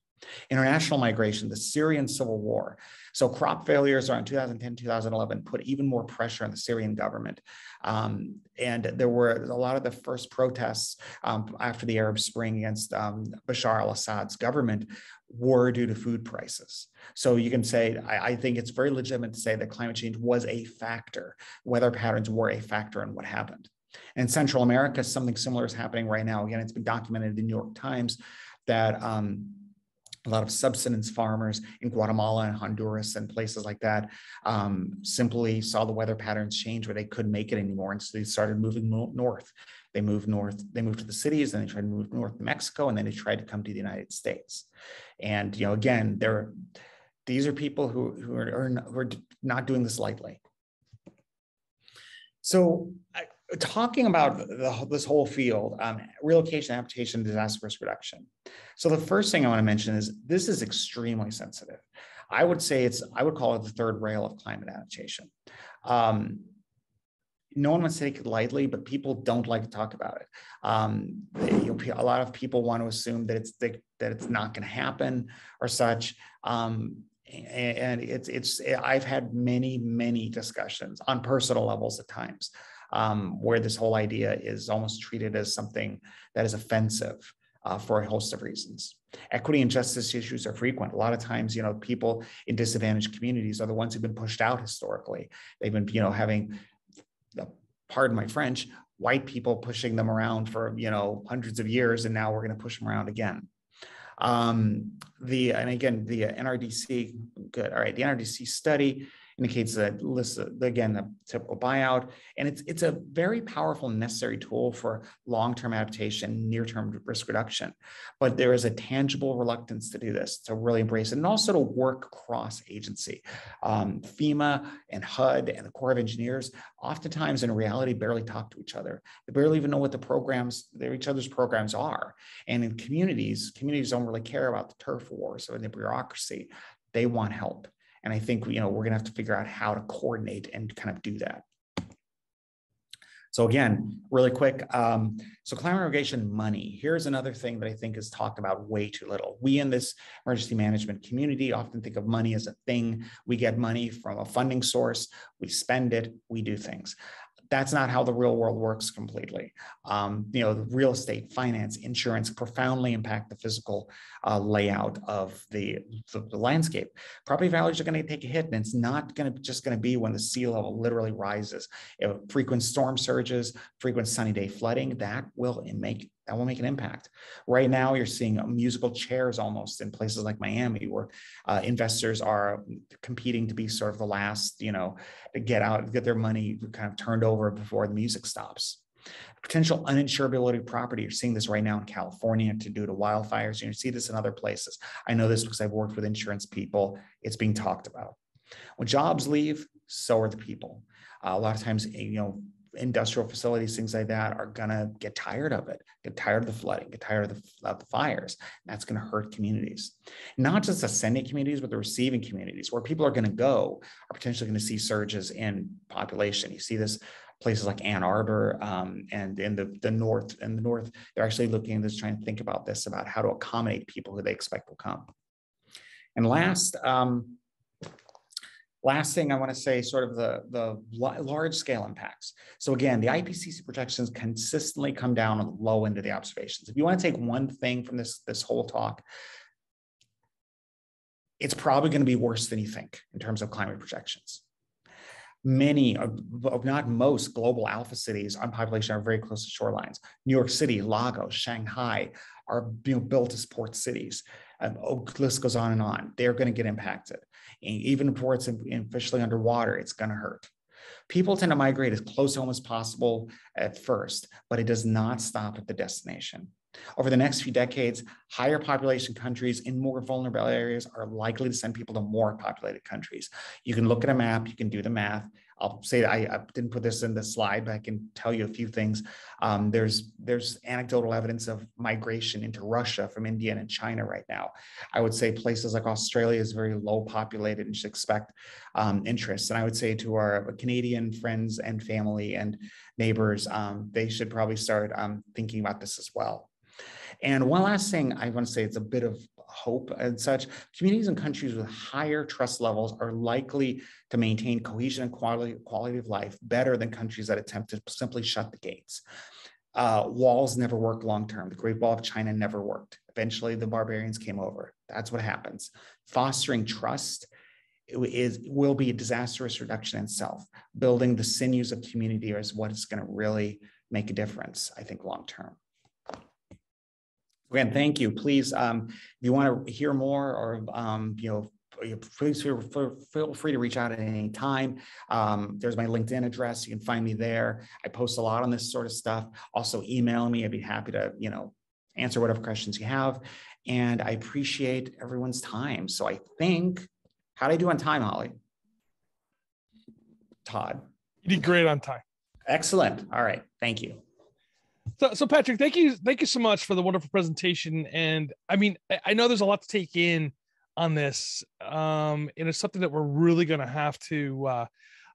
International migration, the Syrian civil war. So crop failures around two thousand ten, two thousand eleven put even more pressure on the Syrian government. Um, and there were a lot of the first protests um, after the Arab Spring against um, Bashar al-Assad's government were due to food prices. So you can say, I, I think it's very legitimate to say that climate change was a factor. Weather patterns were a factor in what happened. In Central America, something similar is happening right now. Again, it's been documented in the New York Times that um, a lot of subsistence farmers in Guatemala and Honduras and places like that um, simply saw the weather patterns change where they couldn't make it anymore. And so they started moving north. They moved north, they moved to the cities, and they tried to move north to Mexico, and then they tried to come to the United States. And, you know, again, there, these are people who, who, are, who are not doing this lightly. So I, talking about the, this whole field, um, relocation, adaptation, disaster risk reduction. So the first thing I want to mention is this is extremely sensitive. I would say it's, I would call it the third rail of climate adaptation. Um, no one wants to take it lightly, but people don't like to talk about it. Um, they, you know, a lot of people want to assume that it's, that it's not going to happen or such. Um, And it's, it's, I've had many, many discussions on personal levels at times um, where this whole idea is almost treated as something that is offensive uh, for a host of reasons. Equity and justice issues are frequent. A lot of times, you know, people in disadvantaged communities are the ones who've been pushed out historically. They've been, you know, having, pardon my French, white people pushing them around for, you know, hundreds of years, and now we're going to push them around again. Um, the, and again, the N R D C, good, all right, the N R D C study indicates that, again, the typical buyout, and it's, it's a very powerful and necessary tool for long-term adaptation, near-term risk reduction, but there is a tangible reluctance to do this, to really embrace it, and also to work cross-agency. Um, FEMA and H U D and the Corps of Engineers oftentimes in reality barely talk to each other. They barely even know what the programs, their each other's programs are, and in communities, communities don't really care about the turf wars or the bureaucracy. They want help. And I think, you know, we're going to have to figure out how to coordinate and kind of do that. So again, really quick. Um, so climate migration money. Here's another thing that I think is talked about way too little. We in this emergency management community often think of money as a thing. We get money from a funding source. We spend it. We do things. That's not how the real world works completely. Um, you know, the real estate, finance, insurance profoundly impact the physical uh, layout of the, the, the landscape. Property values are going to take a hit, and it's not going to just going to be when the sea level literally rises. If frequent storm surges, frequent sunny day flooding, that will make that will make an impact. Right now, you're seeing musical chairs almost in places like Miami, where uh, investors are competing to be sort of the last, you know, to get out, get their money kind of turned over before the music stops. Potential uninsurability of property. You're seeing this right now in California to due to wildfires. You see this in other places. I know this because I've worked with insurance people. It's being talked about. When jobs leave, so are the people. Uh, a lot of times, you know, industrial facilities, things like that, are gonna get tired of it, get tired of the flooding, get tired of the, of the fires. That's gonna hurt communities. Not just the sending communities, but the receiving communities, where people are gonna go, are potentially gonna see surges in population. You see this places like Ann Arbor um, and in the, the north, in the north, they're actually looking at this, trying to think about this, about how to accommodate people who they expect will come. And last, um, Last thing I want to say, sort of the, the large scale impacts. So again, the I P C C projections consistently come down on the low end of the observations. If you want to take one thing from this, this whole talk, it's probably going to be worse than you think in terms of climate projections. Many, if not most, global alpha cities on population are very close to shorelines. New York City, Lagos, Shanghai are you know, built as port cities. Um, oh, the list goes on and on. They're going to get impacted. And even before it's officially underwater, it's going to hurt. People tend to migrate as close home as possible at first, but it does not stop at the destination. Over the next few decades, higher population countries in more vulnerable areas are likely to send people to more populated countries. You can look at a map, you can do the math. I'll say that I, I didn't put this in the slide, but I can tell you a few things. Um, there's there's anecdotal evidence of migration into Russia from India and China right now. I would say places like Australia is very low populated and should expect um, interest. And I would say to our Canadian friends and family and neighbors, um, they should probably start um, thinking about this as well. And one last thing I want to say, it's a bit of hope and such. Communities and countries with higher trust levels are likely to maintain cohesion and quality, quality of life better than countries that attempt to simply shut the gates. Uh, walls never work long-term. The Great Wall of China never worked. Eventually, the barbarians came over. That's what happens. Fostering trust is, will be a disastrous reduction in self. Building the sinews of community is what is going to really make a difference, I think, long-term. Again, thank you. Please, um, if you want to hear more, or um, you know, please feel, feel free to reach out at any time. Um, there's my LinkedIn address. You can find me there. I post a lot on this sort of stuff. Also, email me. I'd be happy to, you know, answer whatever questions you have. And I appreciate everyone's time. So I think, how did I do on time, Holly? Todd, you did great on time. Excellent. All right. Thank you. So, so Patrick, thank you, thank you so much for the wonderful presentation. And I mean, I, I know there's a lot to take in on this, um, and it's something that we're really going to have to uh,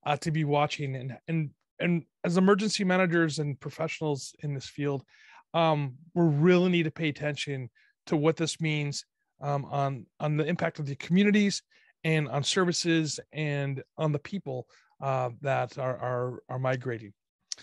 uh, to be watching. And and and as emergency managers and professionals in this field, um, we really need to pay attention to what this means um, on on the impact of the communities and on services and on the people uh, that are, are, are migrating.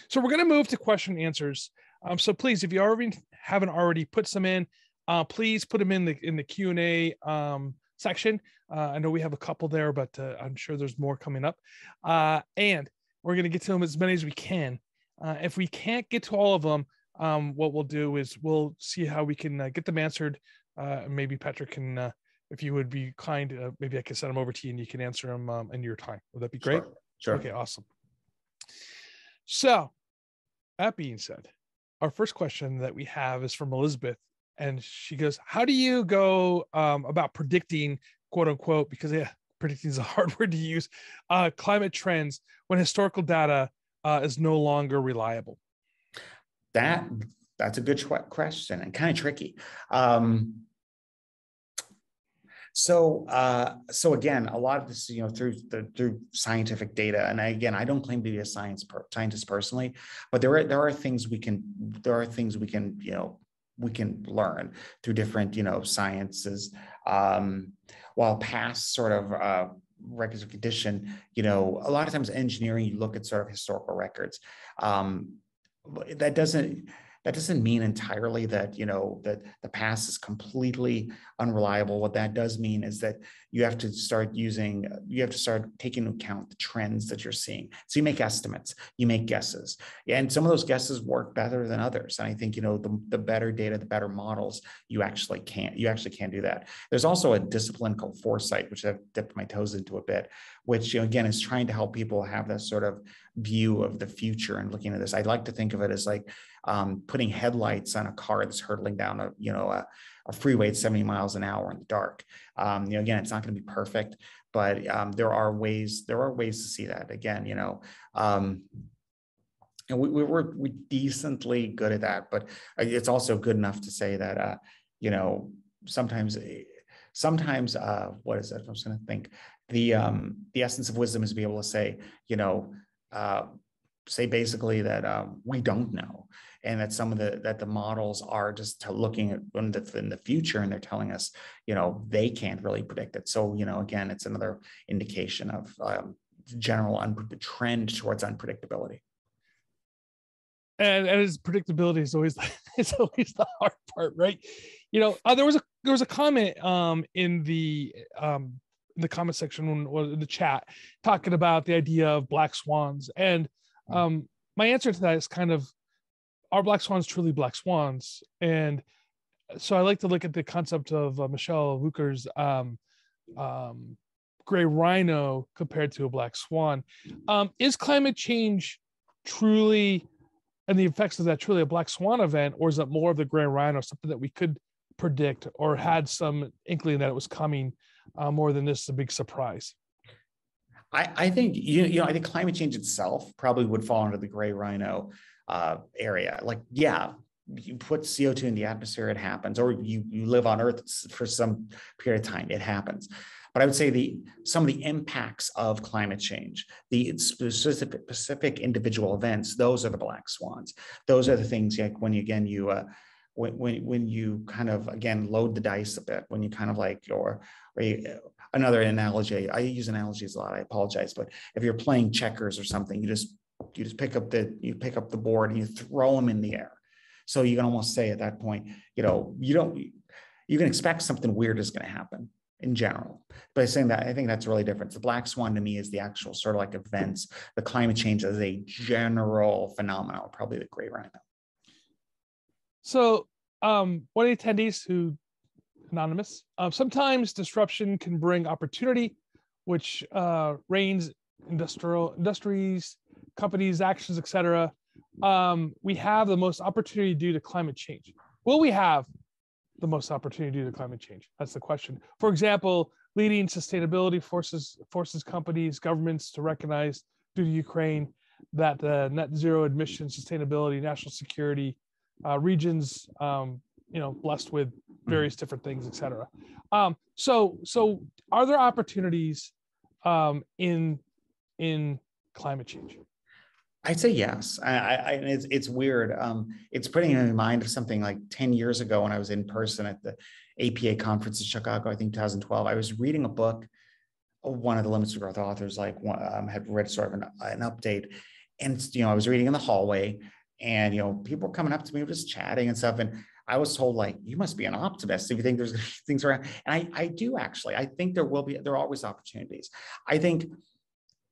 So we're going to move to question and answers. Um, so please, if you already haven't already put some in, uh, please put them in the in the Q and A um, section. Uh, I know we have a couple there, but uh, I'm sure there's more coming up. Uh, and we're going to get to them as many as we can. Uh, if we can't get to all of them, um, what we'll do is we'll see how we can uh, get them answered. Uh, maybe Patrick can, uh, if you would be kind, uh, maybe I can send them over to you and you can answer them um, in your time. Would that be great? Sure. Sure. Okay, awesome. So that being said, our first question that we have is from Elizabeth, and she goes, how do you go um, about predicting, quote unquote, because yeah, predicting is a hard word to use, uh, climate trends when historical data uh, is no longer reliable? That That's a good question and kind of tricky. Um, so, uh, so again, a lot of this, you know, through the, through scientific data. And I, again, I don't claim to be a science per, scientist personally, but there are there are things we can there are things we can you know we can learn through different you know sciences. Um, while past sort of uh, records of condition, you know, a lot of times engineering, you look at sort of historical records. Um, that doesn't. That doesn't mean entirely that, you know, that the past is completely unreliable. What that does mean is that you have to start using, you have to start taking into account the trends that you're seeing. So you make estimates, you make guesses, and some of those guesses work better than others. And I think, you know, the, the better data, the better models, you actually can't, you actually can't do that. There's also a discipline called foresight, which I've dipped my toes into a bit, which, you know, again, is trying to help people have that sort of view of the future and looking at this. I'd like to think of it as like, Um, putting headlights on a car that's hurtling down a, you know, a, a freeway at seventy miles an hour in the dark. Um, you know, again, it's not going to be perfect, but um, there are ways, there are ways to see that. Again, you know, um, and we, we were we decently good at that, but it's also good enough to say that, uh, you know, sometimes, sometimes, uh, what is it? I was going to think the, um, the essence of wisdom is to be able to say, you know, uh, say basically that um, we don't know. And that some of the, that the models are just to looking at in the, in the future, and they're telling us, you know, they can't really predict it. So, you know, again, it's another indication of um, general un- trend towards unpredictability. And, and as predictability is always, it's always the hard part, right? You know, uh, there was a, there was a comment um, in the, um, in the comment section or in the chat talking about the idea of black swans. And um, my answer to that is kind of, are black swans truly black swans? And so I like to look at the concept of uh, Michelle Luker's um, um, gray rhino compared to a black swan. Um, is climate change truly, and the effects of that truly a black swan event, or is it more of the gray rhino, something that we could predict or had some inkling that it was coming uh, more than this a big surprise? I, I think, you, you know, I think climate change itself probably would fall under the gray rhino Uh, area. Like, yeah, you put C O two in the atmosphere, it happens, or you, you live on Earth for some period of time, it happens. But I would say the some of the impacts of climate change, the specific, specific individual events, those are the black swans. Those are the things like when, you, again, you, uh, when, when, when you kind of, again, load the dice a bit, when you kind of like, or, or you, another analogy, I use analogies a lot, I apologize, but if you're playing checkers or something, you just You just pick up the you pick up the board and you throw them in the air. So you can almost say at that point, you know, you don't you can expect something weird is going to happen in general. But saying that, I think that's really different. The black swan to me is the actual sort of like events. The climate change as a general phenomenon, probably the gray rhino. So um, one of the attendees who anonymous, um, sometimes disruption can bring opportunity, which uh, reigns industrial industries. Companies, actions, et cetera, um, we have the most opportunity due to climate change. Will we have the most opportunity due to climate change? That's the question. For example, leading sustainability forces, forces companies, governments to recognize due to Ukraine that uh, net zero emission, sustainability, national security, uh, regions, um, you know, blessed with various different things, et cetera. Um, so, so are there opportunities um, in, in climate change? I'd say yes. I, I, it's, it's weird. Um, it's putting in my mind of something like ten years ago when I was in person at the A P A conference in Chicago, I think twenty twelve, I was reading a book one of the Limits of Growth authors like um, had read sort of an, an update, and you know I was reading in the hallway, and you know people were coming up to me, just chatting and stuff, and I was told, like, you must be an optimist if you think there's things around. And I, I do actually. I think there will be, there are always opportunities. I think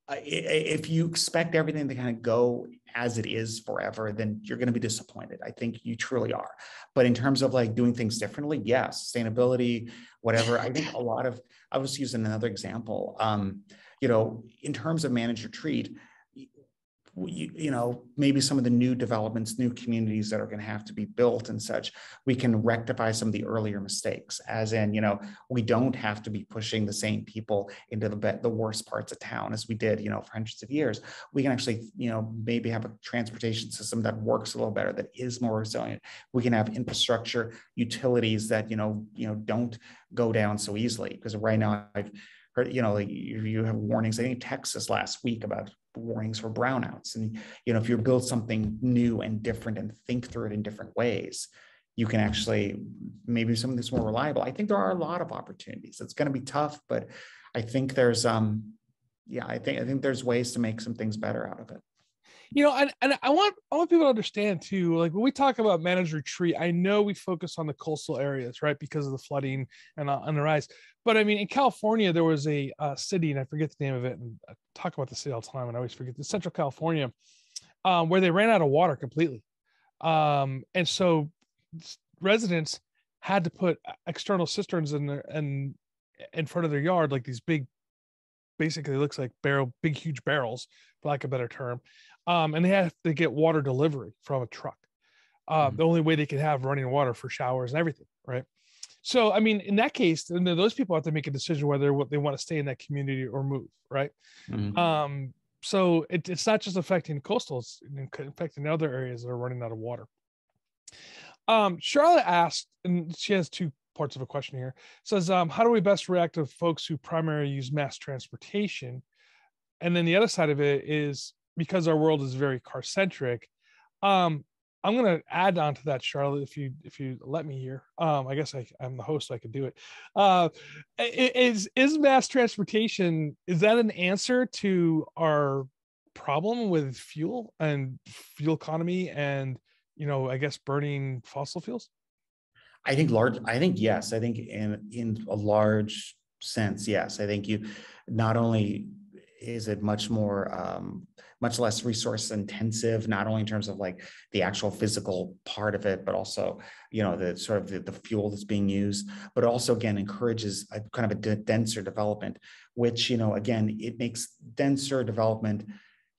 uh, if you expect everything to kind of go as it is forever, then you're going to be disappointed. I think you truly are. But in terms of like doing things differently, yes, sustainability, whatever. I think a lot of, I'll just use another example. Um, you know, in terms of manage your treat, You, you know, maybe some of the new developments, new communities that are going to have to be built and such, we can rectify some of the earlier mistakes, as in, you know, we don't have to be pushing the same people into the, the worst parts of town as we did, you know, for hundreds of years. We can actually, you know, maybe have a transportation system that works a little better, that is more resilient. We can have infrastructure, utilities that, you know, you know, don't go down so easily, because right now I've heard, you know, like you, you have warnings, I think Texas last week about warnings for brownouts. And, you know, if you build something new and different and think through it in different ways, you can actually maybe something that's more reliable. I think there are a lot of opportunities. It's going to be tough, but I think there's, um, yeah, I think, I think there's ways to make some things better out of it. You know, and, and I want, I want people to understand too, like when we talk about managed retreat, I know we focus on the coastal areas, right? Because of the flooding and on the rise. But I mean, in California, there was a uh, city, and I forget the name of it, and I talk about the city all the time, and I always forget this, Central California, um, where they ran out of water completely. Um, and so residents had to put external cisterns in their, in, in front of their yard, like these big, basically looks like barrel, big, huge barrels, for lack of a better term. Um, and they have to get water delivery from a truck. Uh, mm-hmm. The only way they could have running water for showers and everything, right? So, I mean, in that case, then those people have to make a decision whether what they want to stay in that community or move, right? Mm-hmm. Um, so it, it's not just affecting coastal, it's affecting other areas that are running out of water. Um, Charlotte asked, and she has two parts of a question here, says, um, how do we best react to folks who primarily use mass transportation? And then the other side of it is, because our world is very car-centric, um, I'm going to add on to that, Charlotte, if you if you let me here. Um, I guess I, I'm the host, so I could do it. Uh, is, is mass transportation, is that an answer to our problem with fuel and fuel economy and, you know, I guess burning fossil fuels? I think large, I think yes. I think in, in a large sense, yes. I think you, not only is it much more, um, much less resource intensive, not only in terms of like the actual physical part of it, but also, you know, the sort of the, the fuel that's being used, but also again, encourages a kind of a denser development, which, you know, again, it makes denser development,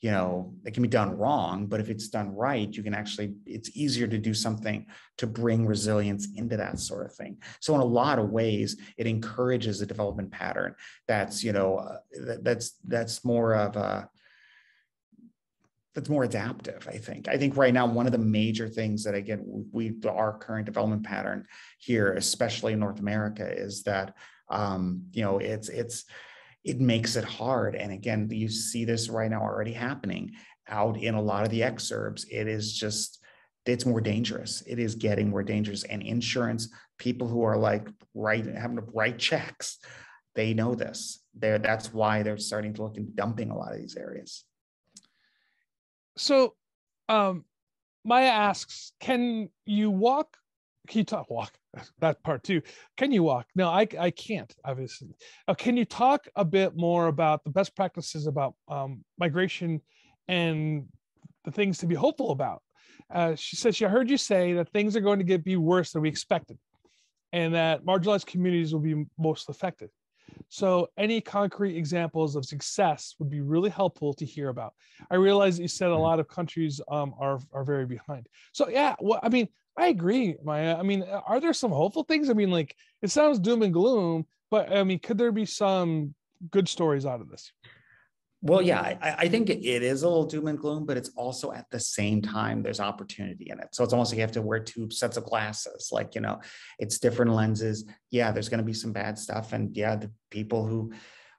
you know, it can be done wrong, but if it's done right, you can actually, it's easier to do something to bring resilience into that sort of thing. So in a lot of ways, it encourages a development pattern that's, you know, uh, that, that's, that's more of a, that's more adaptive, I think. I think right now, one of the major things that, again, we, our current development pattern here, especially in North America, is that, um, you know, it's, it's, it makes it hard. And again, you see this right now already happening out in a lot of the exurbs. It is just, it's more dangerous. It is getting more dangerous. And insurance, people who are like right, having to write checks, they know this. They're, that's why they're starting to look and dumping a lot of these areas. So um, Maya asks, can you walk? Can you talk, walk? That part too. Can you walk? No, I, I can't, obviously. Uh, can you talk a bit more about the best practices about um, migration and the things to be hopeful about? Uh, she says, she heard you say that things are going to get be worse than we expected and that marginalized communities will be most affected. So any concrete examples of success would be really helpful to hear about. I realize that you said a lot of countries um, are, are very behind. So yeah, well, I mean, I agree, Maya. I mean, are there some hopeful things? I mean, like, it sounds doom and gloom, but I mean, could there be some good stories out of this? Well, yeah, I, I think it is a little doom and gloom, but it's also at the same time, there's opportunity in it. So it's almost like you have to wear two sets of glasses, like, you know, it's different lenses. Yeah, there's going to be some bad stuff. And yeah, the people who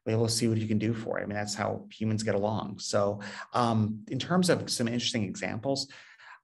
they will see what you can do for it. I mean, that's how humans get along. So um, in terms of some interesting examples,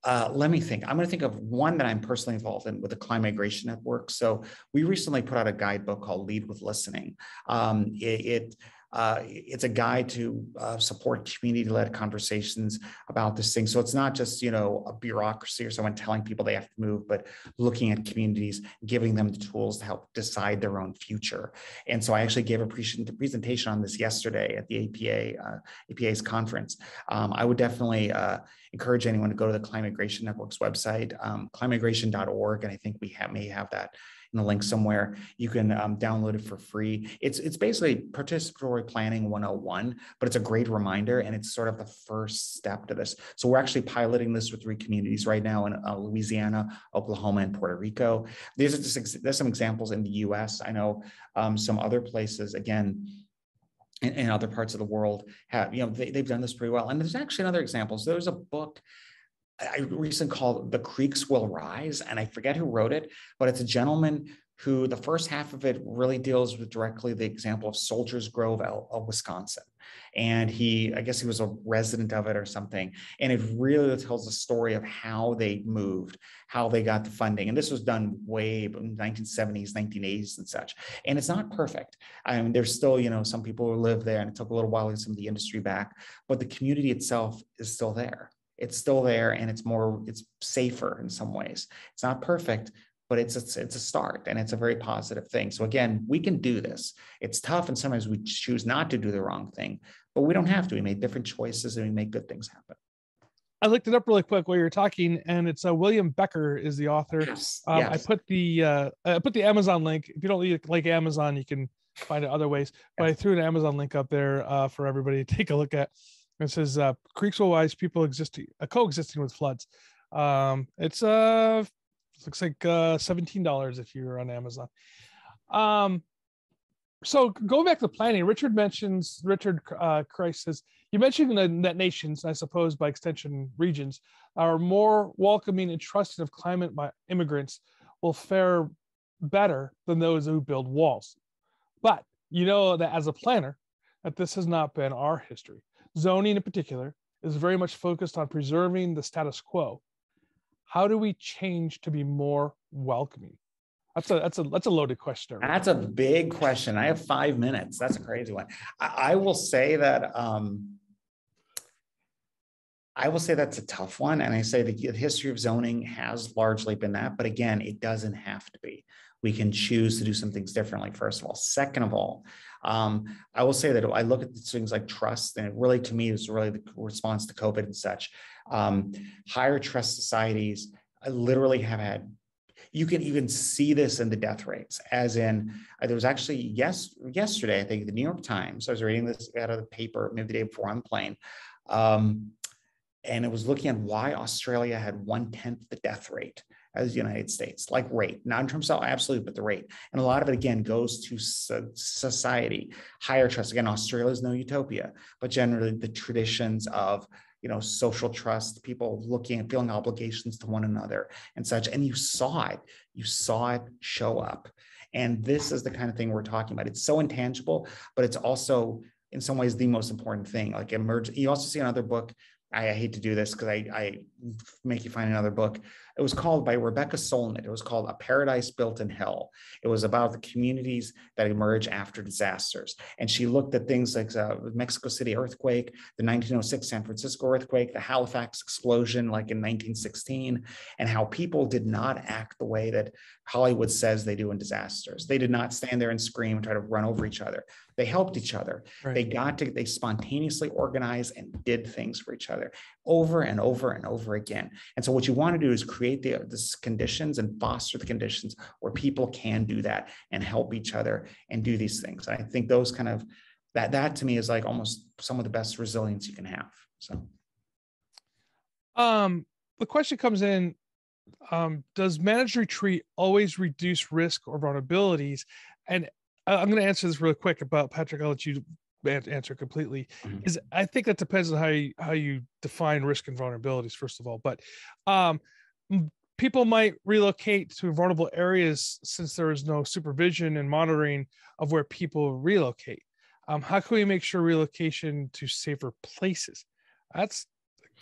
Uh, let me think. I'm going to think of one that I'm personally involved in with the Climate Migration Network. So we recently put out a guidebook called Lead with Listening. Um, it, it Uh, it's a guide to uh, support community-led conversations about this thing. So it's not just, you know, a bureaucracy or someone telling people they have to move, but looking at communities, giving them the tools to help decide their own future. And so I actually gave a presentation on this yesterday at the A P A, uh, A P A's conference. Um, I would definitely uh, encourage anyone to go to the Climate Migration Network's website, um, climate migration dot org, and I think we have, may have that in the link somewhere. You can um, download it for free. It's it's basically participatory planning one oh one, but it's a great reminder, and it's sort of the first step to this. So we're actually piloting this with three communities right now in uh, Louisiana, Oklahoma, and Puerto Rico. These are just ex there's some examples in the U S. I know um, some other places, again, in, in other parts of the world have, you know, they, they've done this pretty well. And there's actually another example. So there's a book I recently called The Creeks Will Rise, and I forget who wrote it, but it's a gentleman who the first half of it really deals with directly the example of Soldiers Grove, Wisconsin. And he, I guess he was a resident of it or something. And it really tells the story of how they moved, how they got the funding. And this was done way in the nineteen seventies, nineteen eighties and such. And it's not perfect. I mean, there's still, you know, some people who live there, and it took a little while to get some of the industry back, but the community itself is still there. It's still there, and it's more, it's safer in some ways. It's not perfect, but it's, it's, it's a start, and it's a very positive thing. So again, we can do this. It's tough, and sometimes we choose not to do the wrong thing, but we don't have to. We make different choices, and we make good things happen. I looked it up really quick while you were talking, and it's uh, William Becker is the author. Yes, um, yes. I put the uh, I put the Amazon link. If you don't like Amazon, you can find it other ways. But yes, I threw an Amazon link up there uh, for everybody to take a look at. It says uh, creeks will rise, people existing, uh, coexisting with floods. Um, it's uh, looks like uh, seventeen dollars if you're on Amazon. Um, so going back to planning, Richard mentions, Richard uh, Christ says, you mentioned that nations, I suppose by extension regions, are more welcoming and trusted of climate immigrants will fare better than those who build walls. But you know that as a planner, that this has not been our history. Zoning in particular is very much focused on preserving the status quo. How do we change to be more welcoming? That's a, that's a, that's a loaded question. That's a big question. I have five minutes. That's a crazy one. I, I will say that, um, I will say that's a tough one. And I say the history of zoning has largely been that, but again, it doesn't have to be. We can choose to do some things differently, first of all. Second of all, um, I will say that I look at things like trust, and it really, to me, is really the response to COVID and such. Um, higher trust societies literally have had, you can even see this in the death rates, as in, there was actually, yes, yesterday, I think, the New York Times, I was reading this out of the paper, maybe the day before on the plane, um, and it was looking at why Australia had one-tenth the death rate as the United States, like rate, not in terms of absolute, but the rate. And a lot of it, again, goes to society, higher trust. Again, Australia is no utopia, but generally the traditions of, you know, social trust, people looking and feeling obligations to one another and such. And you saw it, you saw it show up. And this is the kind of thing we're talking about. It's so intangible, but it's also in some ways the most important thing. Like emerge, you also see another book, I hate to do this because I, I make you find another book. It was called by Rebecca Solnit. It was called A Paradise Built in Hell. It was about the communities that emerge after disasters. And she looked at things like the uh, Mexico City earthquake, the nineteen oh six San Francisco earthquake, the Halifax explosion like in nineteen sixteen, and how people did not act the way that Hollywood says they do in disasters. They did not stand there and scream and try to run over each other. They helped each other. Right. They got to, they spontaneously organized and did things for each other over and over and over again. And so what you want to do is create the this conditions and foster the conditions where people can do that and help each other and do these things. And I think those kind of, that, that to me is like almost some of the best resilience you can have. So. Um, the question comes in, um, does managed retreat always reduce risk or vulnerabilities? And I'm going to answer this real quick about Patrick. I'll let you answer completely. Mm-hmm. Is I think that depends on how you, how you define risk and vulnerabilities, first of all. But um, people might relocate to vulnerable areas since there is no supervision and monitoring of where people relocate. Um, how can we make sure relocation to safer places? That's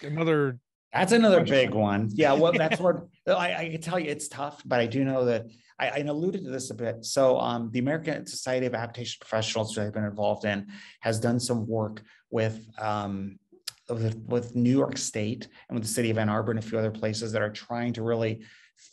another That's another big one. Yeah, well, that's what I, I can tell you. It's tough, but I do know that I, I alluded to this a bit. So um, the American Society of Adaptation Professionals that I've been involved in has done some work with um, with, with New York State and with the city of Ann Arbor and a few other places that are trying to really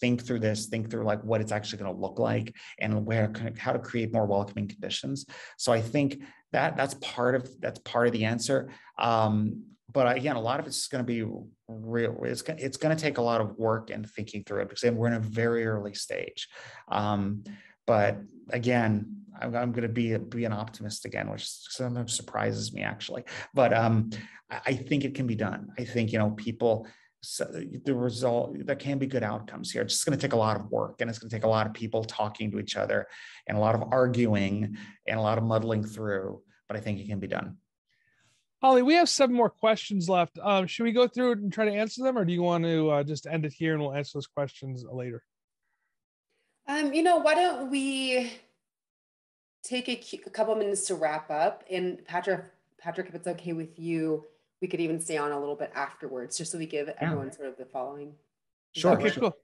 think through this, think through like what it's actually going to look like and where how to create more welcoming conditions. So I think that that's part of that's part of the answer. Um, but again, a lot of it's going to be real. It's going it's going to take a lot of work and thinking through it because we're in a very early stage. Um, but again, I'm, I'm going to be be an optimist again, which sometimes surprises me actually. But um, I think it can be done. I think you know people. So the result, there can be good outcomes here. It's just going to take a lot of work and it's going to take a lot of people talking to each other and a lot of arguing and a lot of muddling through, but I think it can be done. Holly, we have seven more questions left. Um, should we go through and try to answer them or do you want to uh, just end it here and we'll answer those questions later? Um, you know, why don't we take a, a couple minutes to wrap up and Patrick, Patrick, if it's okay with you, we could even stay on a little bit afterwards, just so we give everyone sort of the following. Sure. Okay, cool.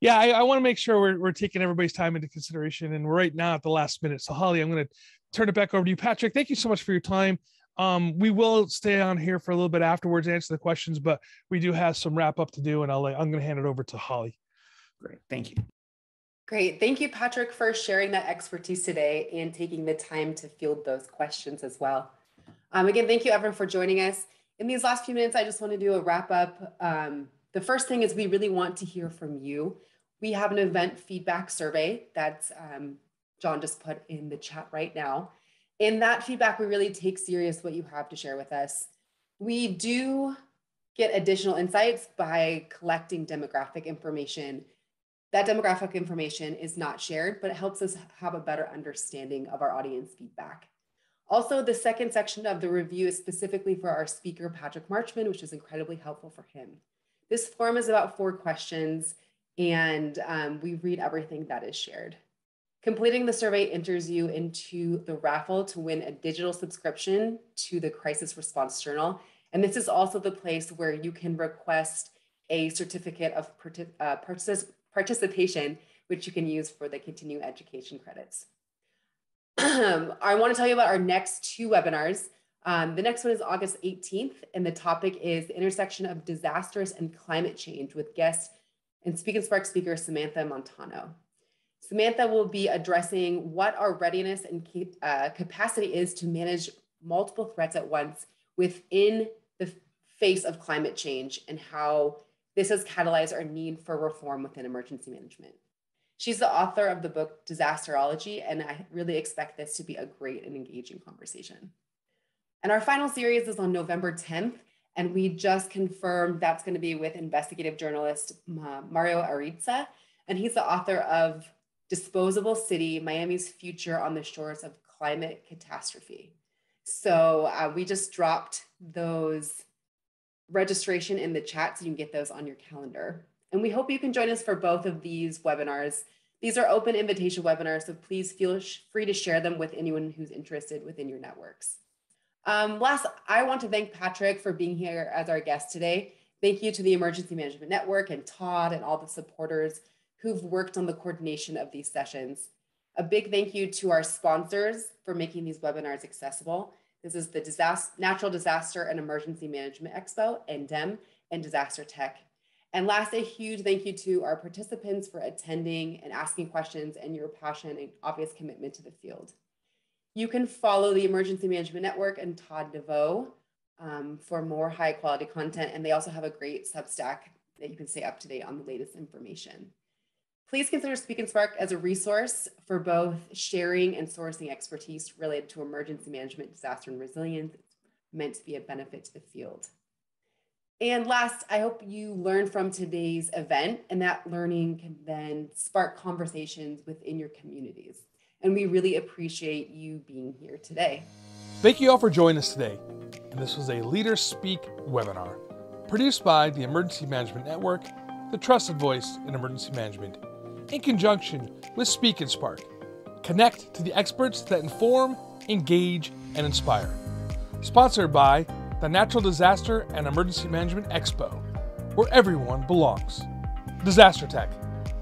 Yeah, I, I want to make sure we're, we're taking everybody's time into consideration, and we're right now at the last minute. So, Holly, I'm going to turn it back over to you. Patrick, thank you so much for your time. Um, we will stay on here for a little bit afterwards, answer the questions, but we do have some wrap up to do, and I'll I'm going to hand it over to Holly. Great, thank you. Great, thank you, Patrick, for sharing that expertise today and taking the time to field those questions as well. Um, again, thank you everyone for joining us. In these last few minutes, I just want to do a wrap up. Um, the first thing is we really want to hear from you. We have an event feedback survey that um, John just put in the chat right now. In that feedback, we really take serious what you have to share with us. We do get additional insights by collecting demographic information. That demographic information is not shared, but it helps us have a better understanding of our audience feedback. Also, the second section of the review is specifically for our speaker, Patrick Marchman, which is incredibly helpful for him. This form is about four questions, and um, we read everything that is shared. Completing the survey enters you into the raffle to win a digital subscription to the Crisis Response Journal. And this is also the place where you can request a certificate of partic uh, partic participation, which you can use for the continuing education credits. I want to tell you about our next two webinars. Um, the next one is August eighteenth, and the topic is the intersection of disasters and climate change with guest and Speak and Spark speaker Samantha Montano. Samantha will be addressing what our readiness and uh, capacity is to manage multiple threats at once within the face of climate change and how this has catalyzed our need for reform within emergency management. She's the author of the book, Disasterology, and I really expect this to be a great and engaging conversation. And our final series is on November tenth, and we just confirmed that's gonna be with investigative journalist Mario Ariza, and he's the author of Disposable City, Miami's Future on the Shores of Climate Catastrophe. So uh, we just dropped those registration in the chat so you can get those on your calendar. And we hope you can join us for both of these webinars. These are open invitation webinars, so please feel free to share them with anyone who's interested within your networks. Um, last, I want to thank Patrick for being here as our guest today. Thank you to the Emergency Management Network and Todd and all the supporters who've worked on the coordination of these sessions. A big thank you to our sponsors for making these webinars accessible. This is the Disaster, Natural Disaster and Emergency Management Expo, N D E M, and Disaster Tech. And last, a huge thank you to our participants for attending and asking questions and your passion and obvious commitment to the field. You can follow the Emergency Management Network and Todd DeVoe um, for more high quality content. And they also have a great Substack that you can stay up to date on the latest information. Please consider Speak and Spark as a resource for both sharing and sourcing expertise related to emergency management, disaster, and resilience. It's meant to be a benefit to the field. And last, I hope you learned from today's event, and that learning can then spark conversations within your communities. And we really appreciate you being here today. Thank you all for joining us today. And this was a Leaderspeak webinar produced by the Emergency Management Network, the trusted voice in emergency management, in conjunction with Speak and Spark. Connect to the experts that inform, engage, and inspire. Sponsored by the Natural Disaster and Emergency Management Expo, where everyone belongs. Disaster Tech.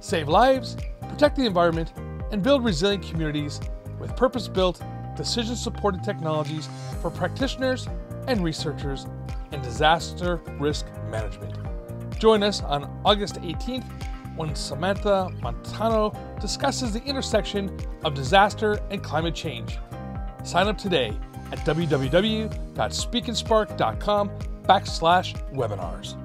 Save lives, protect the environment, and build resilient communities with purpose-built, decision-supported technologies for practitioners and researchers in disaster risk management. Join us on August eighteenth when Samantha Montano discusses the intersection of disaster and climate change. Sign up today at w w w dot speak and spark dot com backslash webinars.